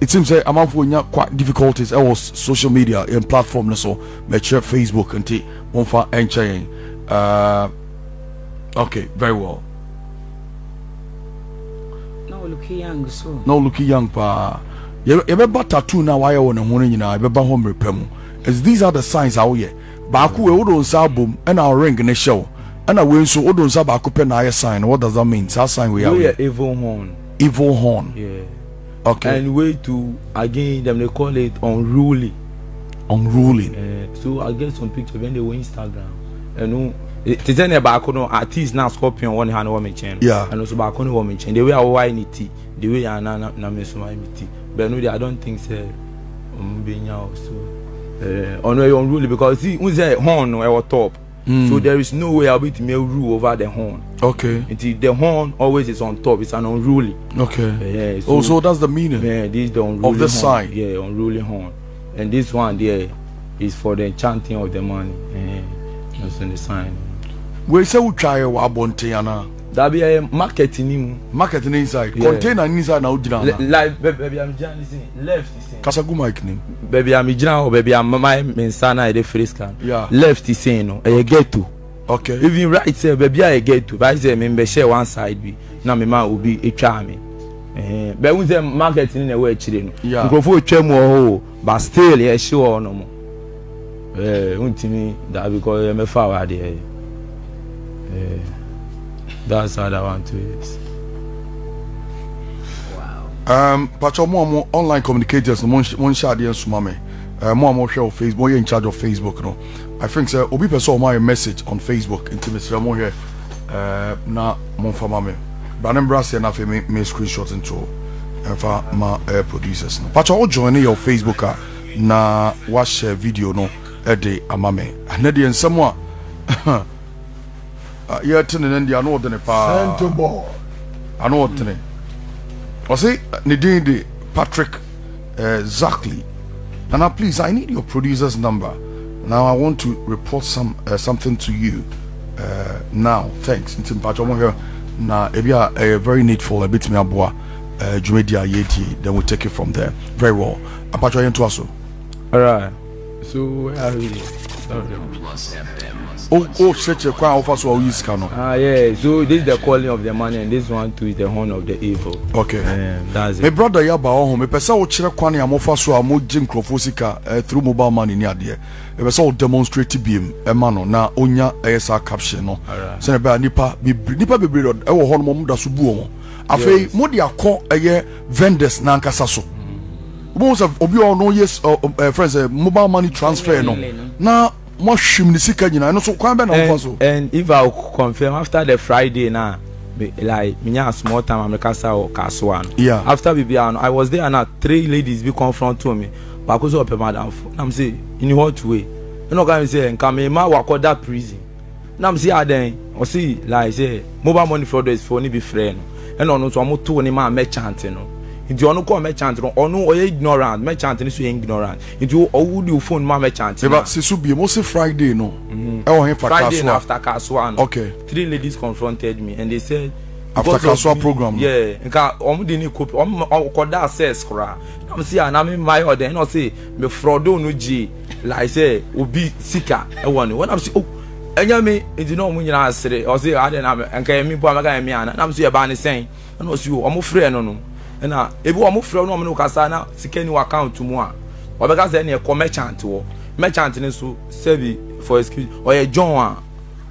It seems like I'm having quite difficulties. I was social media and platform so mature Facebook and T one for enchaining. Okay, very well. No looky young, so no looky young, pa. You ever tattoo now? Why I want a morning? I ever home repemu. As these are the signs out here. Baku Odon's album and our ring in the show. And I will so Odon's Abakupen. I sign. What does that mean? That sign we are evil horn, evil horn, yeah. Okay. And way to again them they call it unruly. Unruly. So I get some pictures when they were Instagram. And no it is any back on artists now scorpion one hand woman chain. Yeah. And also back on woman chain. The way I wine it, the way I nanamity. But no I don't think so being out so on way unruly because see who's a horn or top. So there is no way I'll be to make rule over the horn. Okay. The horn always is on top. It's an unruly. Okay. Yeah, so, oh, so that's the meaning. Yeah, this is the unruly of the sign. Yeah, unruly horn. And this one there is for the enchanting of the money. Yeah, that's in the sign. We say we try a wabontiana. That be a marketing. Marketing inside. Container inside now. Like baby, I'm journalism. Left is saying. Kasaguma iknim. Baby, I'm journal. Baby, I'm my mensana. The first can. Yeah. Left is saying no. I get to. Okay. Even right say baby, I get to. But I say me share one side be. Now me man will be a charming. Eh. But we say marketing in a way children. Yeah. Go for a charm or but still yeah sure no more. Eh. Untimi that because me forward there. Eh. That's how that one too is. Wow. But more and more online communicators, one share the answer, mommy. More and more share on Facebook. More in charge of Facebook, no. I think so. Obi person my message on Facebook. Intimacy, I'm more here. Na mon famame. Brandon Brassi and I feel me screenshot into. And for my producers, no. But all join your Facebook na watch video, no. Ede amame. And then someone. Yeah, turning in the another part. Sent to ball. Another. I say, Nidindi Patrick Zachley. And now, please, I need your producer's number. Now, I want to report something to you. Now, thanks. Intim Patrick here. Now, if you are very needful, a bit me aboa. Jumedia Yeti. Then we'll take it from there. Very well. Apache into us. All right. So where are we? Oh, such a crown of us who use canoe. Ah, yeah. So this is the calling of the man, and this one too is the horn of the evil. Okay. That's it. My brother Yaba home. A person who chira kwani amofaso amo Jim Crofusika through mobile money near there. A person demonstrated beam a mano na onya esa caption no. So na nipa be brother. I will horn mom da subuomo. Afei mo di akon aye vendors na ankasaso. Most of you all know yes, friends. Mobile money transfer no. Now. And if I confirm after the Friday now, like me a small time I casa or Kaswan. Yeah. After we I was there and three ladies be confront to me. But because of madam, I'm say in what way? You know can say and come ma work that prison. Now I'm say then or see like say mobile money fraud is for be friend. And on so I'm to ma merchant no. If you don't call merchant, or no, or ignorant, merchant is ignorant. If you would you phone my merchant, but this will be mostly Friday, no. Friday after Kaswan. Okay. Three ladies confronted me and they said, after Kaswan program, yeah, and didn't cope. That says, Cra. I'm see, and I'm in my order, and I say, me fraudo no G, like say, will be sicker. I wonder when I'm see, oh, and you may, you know, when you answer it, or say, I don't know, and can me, and I'm see a banner saying, and also you, I'm afraid, no. And now, if you are more from no Casana, second account to moi, or because any a merchant or merchant in so service for excuse or a John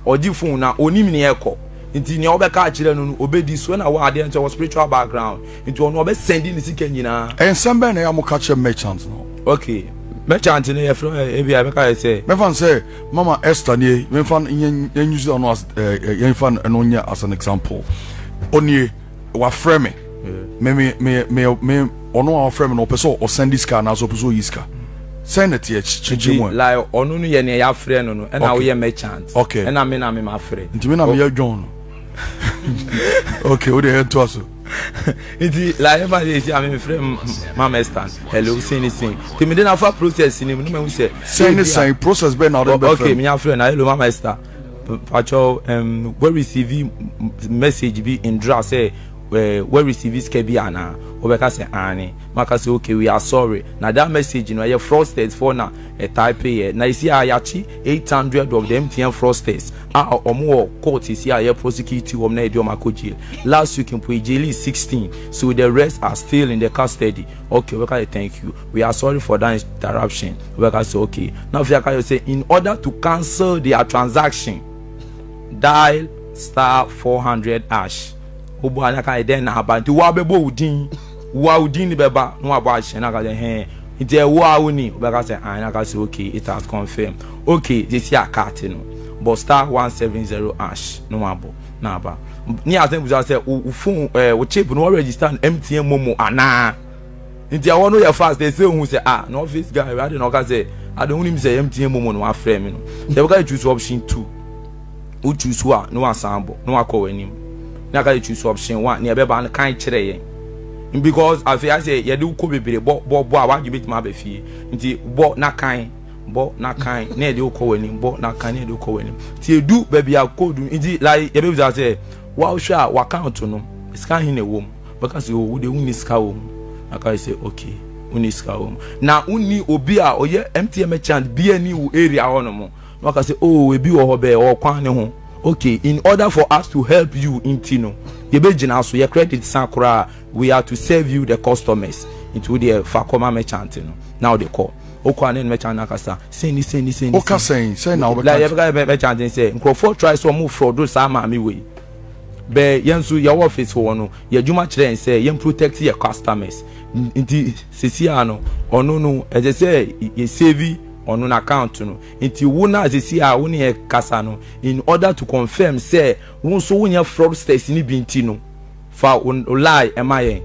or Difuna or Niminiaco. Into your back children obey this when I was into spiritual background into an obey sending the second yina. And somebody I am catch a merchant. Okay, merchant in a from I say, Mefan say, Mama Esther, Mefan in use on us, Yanfan and Onya as an example. Only were framing. Me ono our friend no person or send this car na so person is car send it here change one like ono no ye na ya friend no and now we merchant okay and I mean I'm my friend ntimi na me ya John okay we dey to us La everybody is my friend, Mama Stan. Hello, say anything. They made a process in him. No man say. Say anything. Process be now. Okay, my friend. Hello, Mama Stan. Pacho, we receive message be in draft say we receive skebiana. Obeka say ani. Maka say okay, we are sorry. Now that message you know you frosted for now a type here. Now you see ayachi 800 of them MTN frosters. Ah, omo court is here prosecute you omna idioma ko jail. Last week in jail is 16. So the rest are still in the custody. Okay, obeka say thank you. We are sorry for that interruption. Obeka say okay. Now if you say in order to cancel their transaction, dial *400#. Obo anaka eden na abanti wa bebo udin. Wa udin ni beba no aba hye na ka de hen. Nti e wa oni obeka say anaka say okay, it has confirmed. Okay, this ya card no. But *170# no abo. Na aba. Ni asen buza say u phone u chip no register MTN momo ana. Nti awon no ya fast they say who say ah, no office guy, I don't know ka say. I don't him say MTN momo no aframe me no. They go choose option 2. U choose wa no asambo, no akọ wanim. Naka choose option 1 near beba kind chere because I say you do could be bo I want you bit my baby bo na kind near the call him bo na kind near the call him till do baby I call do like you baby say wow sha wa count no scan in a womb because you would uniska womb I say okay uniska womb na uni obia or ye MTN chant be any area on mo I say oh we be or be or kwane ho. Okay, in order for us to help you in Tino, your credit Sankura, we are to serve you the customers into the Fakoma merchant. Now they call. Okwanen merchant Nakasa. Say ni. Oka say now. Like every merchant say, Crawford tries to move fraud those Samami way. But yensu your office for no. Your Juma train say you protect your customers. Inti Sisiano or no, as they say, you save. On an account, no. Inti wuna zisi a wuni e kasano. In order to confirm, say wunso wuni fraud states ni bintino. Fa un lie emaye.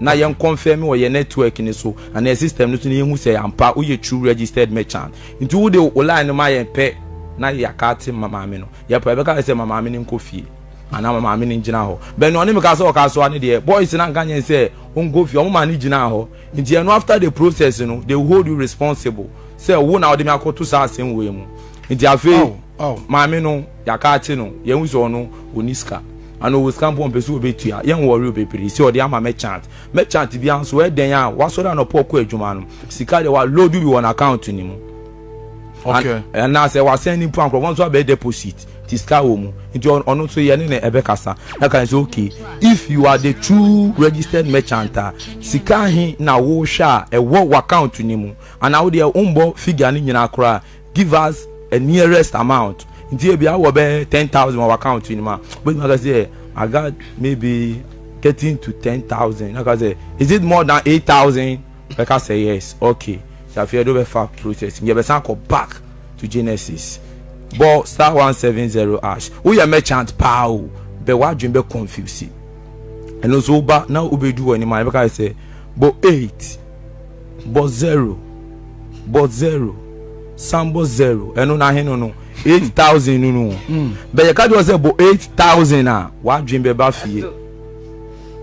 Na yon confirm or your network in so and the system no tuni who say ampa uye true registered merchant. Inti ude lie emaye pe na yakati mama mino. Ya pebeka say mama mino kofi. Ana mama mino jina ho. But no ani mekaso kaso ani de boys na kanye say go fi omo ani jina ho. Inti no after the process no they will hold you responsible. Say wo na odi me akoto sa asem we mu. Inti afi maami no yakati no ye hu so no oniska. Ano wo scam pon pesu obetua ye wo re obepiri. Say odi ama merchant bi anso e den a waso da no poko adwuma no. Sika de wa load you on account ni mu. Okay. And now say wa send him plan for once we deposit. Okay. If you are the true registered merchant, sika hin na wo sha e wo account ni mu and how their umbo figure ni nyina kra give us a nearest amount nti e bia wo be 10,000 wo account ni ma but you say I got maybe getting to 10,000 I say is it more than 8,000 I say yes okay so if you do be fast processing you be san go back to Genesis but *170#. We are merchant pow. But why do you be confused? And also, but now we do any man. Because I say, but 8, but 0, but 0, *0. And no. 8,000 no. But you can't do say but 8,000 ah. Why do you be baffy?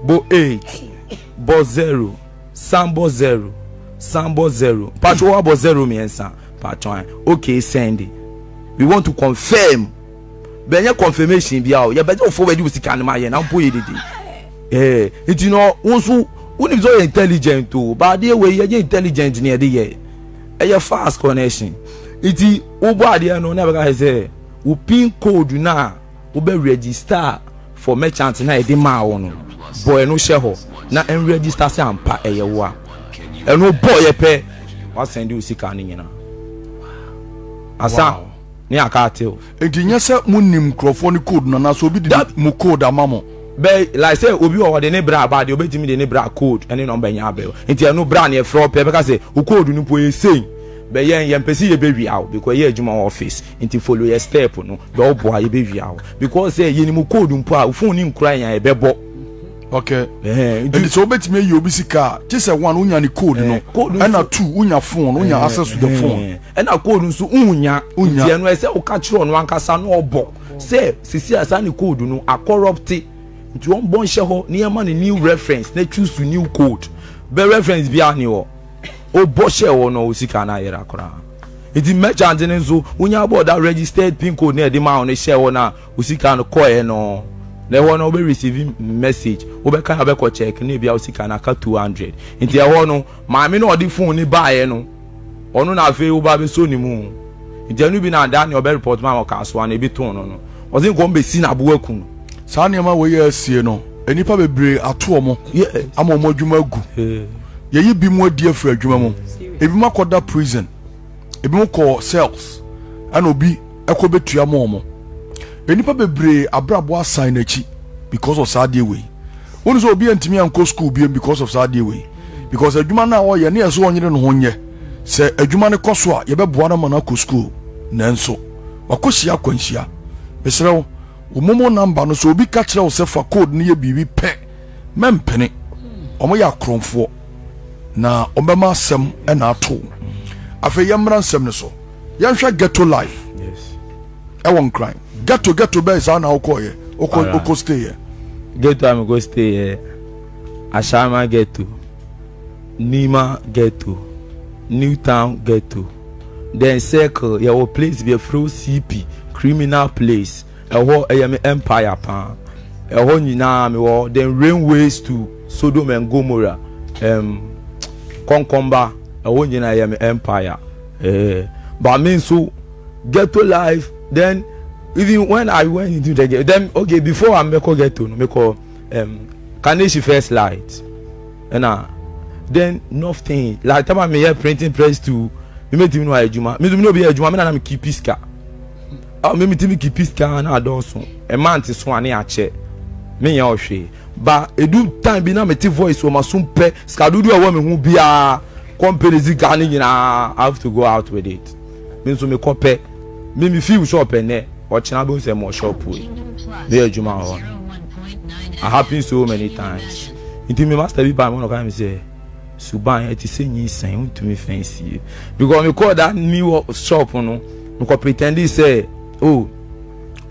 But 8, but 0, *0, *0. Patch what *0 means ah. Patch okay, send it. We want to confirm. But your confirmation be out. You better forward you see can my now put it. Eh, it you know also when is so intelligent too. But the way you intelligent near the year. A your fast connection. It is nobody no never say we pin code now. We be register for merchant na e dey ma won. Boy no share ho. Na en register say am pa e yewo a. E no boy e pe. What send you see can nyina. Asa I can't tell. Munim crofoni code na so be that mu code amamo. Be like say obi o de ne bra ba de obeti me de ne bra code any number nya be. Ntia no bra na fraud pe because u code no po say. Be yen pesi ye be wi out because ye adjuma office. Nti follow your step no. Be obo ye be wi out because say ye ni mu code mpo a phone ni nkran ya e be bo. Okay. Eh. Nti so obeti me ye obi sika. Just say one unya ni code no. And na two unya phone, unya access to the phone. And na code nso unya. Nti no say o ka kire no ankasa no obo. Say sisi asa ni code no a corrupt. Nti won bon hye ho ne yema ne new reference na choose to new code. Be reference bia ne wo. O bo hye wo no osika na yera kora. Iti merchant ne zo unya bo da registered pin code na e de ma on hye wo na osika no koe no. Na e wo no be receive message. Wo be ka be ko check na bia osika na ka 200. Nti e wo no ma me no de phone ni baaye no. Onu na afi wo ba be so ni mu. Nti anu bi na da ne o be report ma o ka so an e bi ton no no. Ozin ko be si na bo akun. Sanema we yesie no enipa bebre ato mo ama mo adwuma agu yeyi bi mu adie fra adwuma mo ebi makoda prison ebi mo call cells ana obi ekobetua mo mo enipa bebre abrabo asan na chi because of sadie way wonu so obi antimi anko school bi because of sadie way because adwuma na wo ye na yeso onyere no honye se adwuma ne koso a ye beboa na mana ko school nanso wakohia kwanhia besrewo Umomo number no so obi ka kire osefa code ne ye bibi pe mempene omo ya kromfo na obema asem e na ato afa yamra nsem ne so yanhwa ghetto life yes e won crime ghetto be sa na okoye oko stay here ghetto am go stay here Ashama ghetto Nima ghetto Newtown ghetto then circle your place be a through CP criminal place eho eyame empire pa eho nyina me wo then railways to Sodom and Gomorrah Konkomba eho nyina eyame empire but mean so ghetto life then even when I went into the ghetto then okay before I make ghetto no make Kaneshi first light and then nothing like time I me here printing press to me make him no adjuma me do no be adjuma me na keep his car. Mimi timi kipiska na adonso e man ti so ane ache me ya ohwe ba edu time bi na me ti voice o masumpe skadudu e wo me hu bia company zika ne nyina I have to go out with it me so me kope me mi feel shop ene o china be so mo shop we dey adjuma ho I happen so many times inti me master bi ba me no ka me say suban e ti se nyi san untumi fancy because me call that new shop no me ko pretend say oh,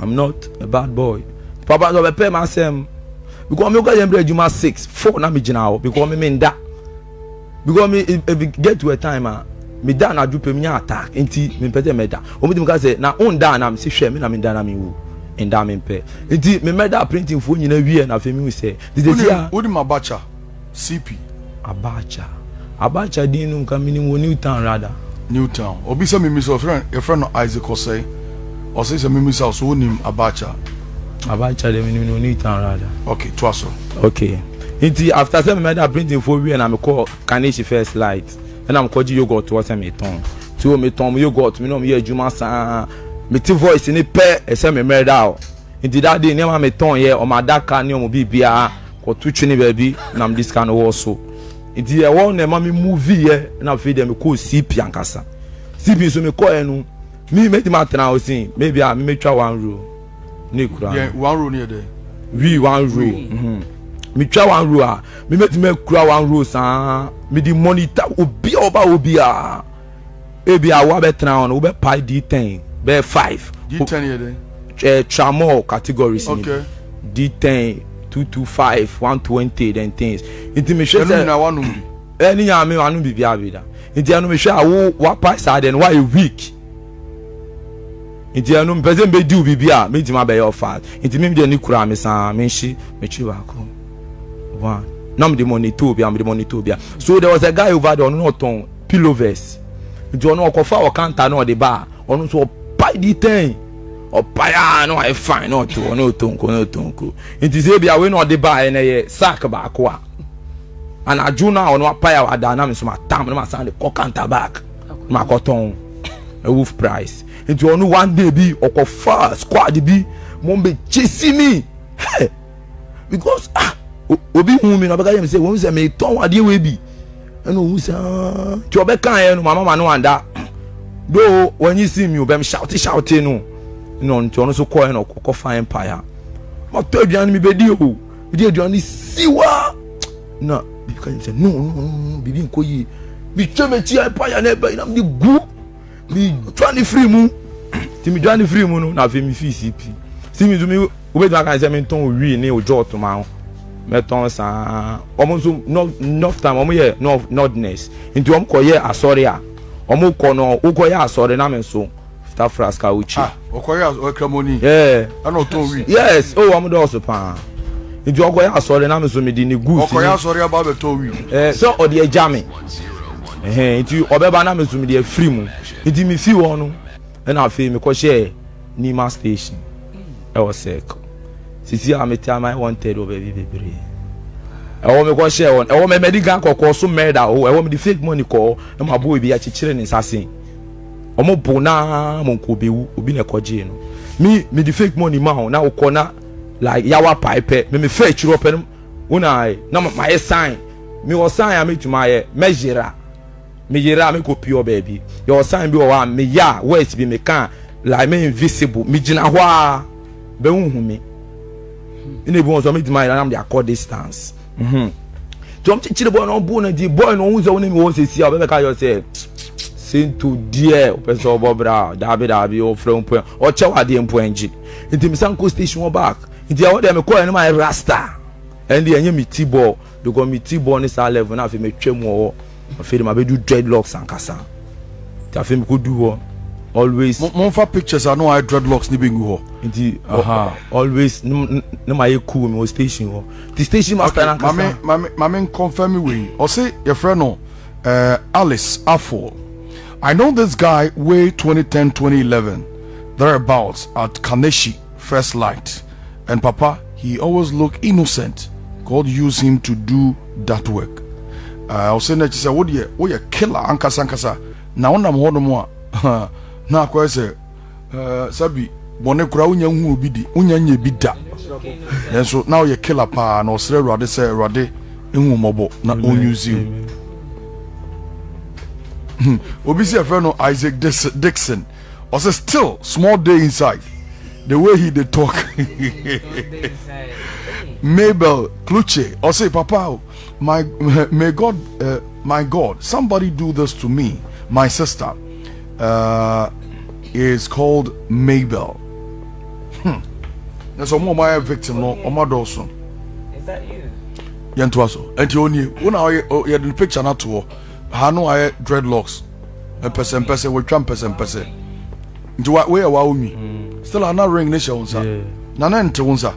I'm not a bad boy. Papa, I pay myself because me go get juma 6 4 na me jina because me nda because me if get to a time me da na dupe me attack nti me pete me da o me dem ka say na on da na me se hwe me na me da na me wu nda me pe nti me da printing for nyina wie na fe me hu say the dia odi mabacha CP abacha dinu ka minimum Newtown rather Newtown obi say me miss your friend Isaac Osei or say some mimi so unim abacha dem ni no need rather okay to us okay inti after say me da printing for we na me call Kaneshi first light and am call yogurt to us me ton to me ton yogurt me no me adjuma san me ti voice ni pe e say me merda o inti that day na me ton here o ma daka ni o mo bibia ko tutu ni baby na am this kind of so inti e won na ma me movie here na feed dem call CP ankasa CP so me call enu me make the matter now see maybe I make try one rule ne kura yeah one rule near there we one rule me try one rule me make me kura one rule san me the monitor obi oba obi ebi awa be try on we be pay D10 be 5 D10 here there tramo categories okay D10 225 120 then things inti me say na one number any ya me one number bia bida inti anu me say awo wa pass then why a week inti anu mpezem be diu bibia me ntima be your fast inti me de ni kura me san me hyi me twi ba ko one nam de monitor bia me de monitor bia so there was a guy over there on no ton pillovers inti onu okofa o counter no de ba onu so buy the thing o buy no I fine no to onu tonko no tonko inti say bia we no de ba e na ye sack ba ko a and ajuna onu apaya wa da na me so ma tam no ma san de counter back ma ko ton a wolf price into one day be or fast squad be mombe chasing me hey because obi humi no beka say won say me ton ade we be and who say to beka here mama ma no anda do when you see me obem shouting no into no so call no ko fine empire ma to aduan me be di o di aduan siwa no because say no bibi nkoyi bi tweme ti empire na be na me gu me join free mu. Ti me join free mu no na fe me fi CP. Si me do me O bedo akanse mi ton owi ni ojo otun ma meton san omo zo no time omo ye no nordness into omo ko ye asori a omo ko no ugo ye asori na me so after fraska uchi oko ye okremoni yeah I no ton owi yes o omo do so pa into ogo ye asori na me so me di ni goose oko ye asori aba be ton owi eh so o de jami eh into obeba na me so me di free mu into mi fi won no e na afi mi ko share Nima station I was sick. Sisi ameta my wanted over baby baby. I want me go share one. I want me medical call so murder. Oh, I want me the fake money call. Na my boy be a chichire ni sasin. Omo bona mon ko bewu obi na koje no. Me the fake money ma ho na wo kona like yawa pipe. Me fetch up no. Una na my sign. Me was sign am to my measure. Me yera me ko pure baby. Your sign be wa me ya west be me can like me invisible. Me jina hwa. Be unhumi. Ine bo so me di my na am the accord distance. Mhm. To am chichire boy no bo na di boy no unzo woni mi won sesi a be ka yo say. Sin to dear person bobra, dabi o from point. O che wade empo enji. Inti mi san ko station one back. Inti e wo dem call any my rasta. And the enye mi tibo, do go mi tibo ni sa level na fe me twem wo. Fe dem abedu dreadlocks and kasa. Ta fe mi ko do wo. Always monfa pictures are no I dreadlocks ni bingo indeed always no my cool me station ho the station master na mama mama confirm me or say your friend no Alice Afol. I know this guy way 2010 2011 thereabouts at Kaneshi First Light, and papa he always look innocent. God use him to do that work. I'll say that you say what you killer ankasa na wona mo no mo na kwese sabi bone kura unya hu obi di unya nya bi da enso now you killer pa na osere rode se rode ehu mobo na onusing obi se friend no Isaac Dixon or say still small day inside the way he dey talk Mabel Kluche or say papa my god somebody do this to me. My sister is called Mabel. That's my victim, no, my daughter. Is that you? Yantuaso. And you only when I had the picture not to I know I dreadlocks. A person, with person. Do what way are me? Still, I'm not ring this on, sir. Nana and Tonsa.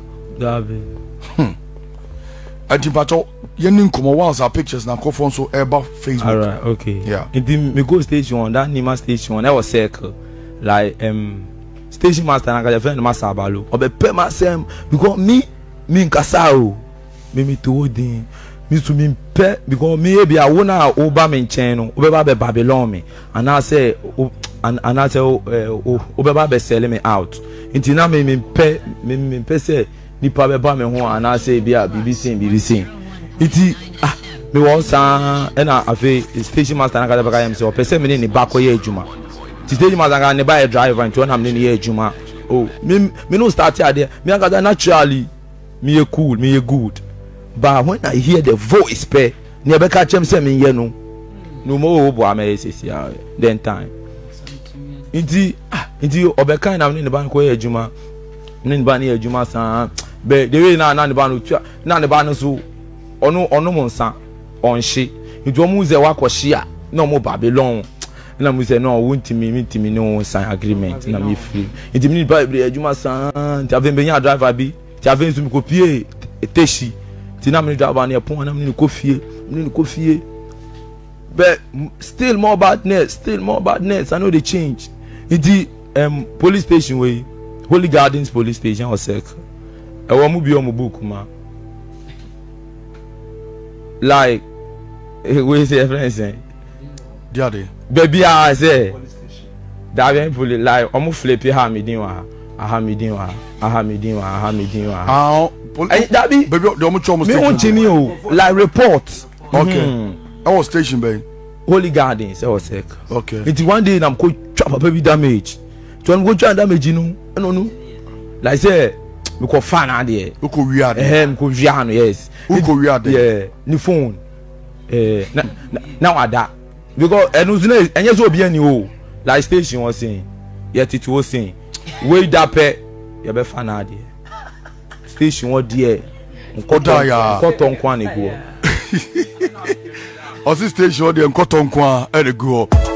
And Tipato, Yeninkumo once our pictures now call so about Facebook. All right, okay. Yeah. In the go station, that Nima station, that was circle. Like station master and I friend master Abalo. Or be pay myself because me nkasao. Me to odin. Me to me pay because me be a wona oba me channel. Obeba be Babylon me. And I say and I say obeba be sell me out. Intina me pay say ni pa be ba me ho and I say be a BBC. Iti me won san and I say station master and I got back say person me ni back oye ejuma. Today, madam, I buy a driver and 200 years, Juma. Oh, me no start here. Me I naturally, me a cool, me a good. But when I hear the voice, pe, never catch him. Say me no, no more. Obo amesisi. Then time. Indeed, Obeka na me ni ban koye Juma. Me ni ban ni Juma san. But the way na ni ban uchu, na ni ban so. Ono monsa, onshi. Indeed, omuze wakoshia, no mo Babylon. Na muse no wonti mi no sign agreement na me free inti mi ba bre adjuma san ti aven benya driver bi ti aven zumi ko pie taxi ti na me driver na pon na me ko fie but still more badness I know they change inti police station wey Holy Gardens police station or circle e wo mu bi o mu book ma like we say friends dia dey baby I say that when police lie omo flippy ha midin wa ah that be baby the omo chomo station me won chimi o like report okay I was station by Holy Gardens I was sick okay it one day I'm go chop baby damage to go chop damage no no like say me ko fan na there we ko wiade me ko wiade yes we ko wiade yeah ni phone now ada because enuzine enye so obi ani o like station won sin yet it was sin wey da pe ye be fan na there location what dear Nkotaya Nkoton Kwan ego. Or this station what dear Nkoton Kwan ego.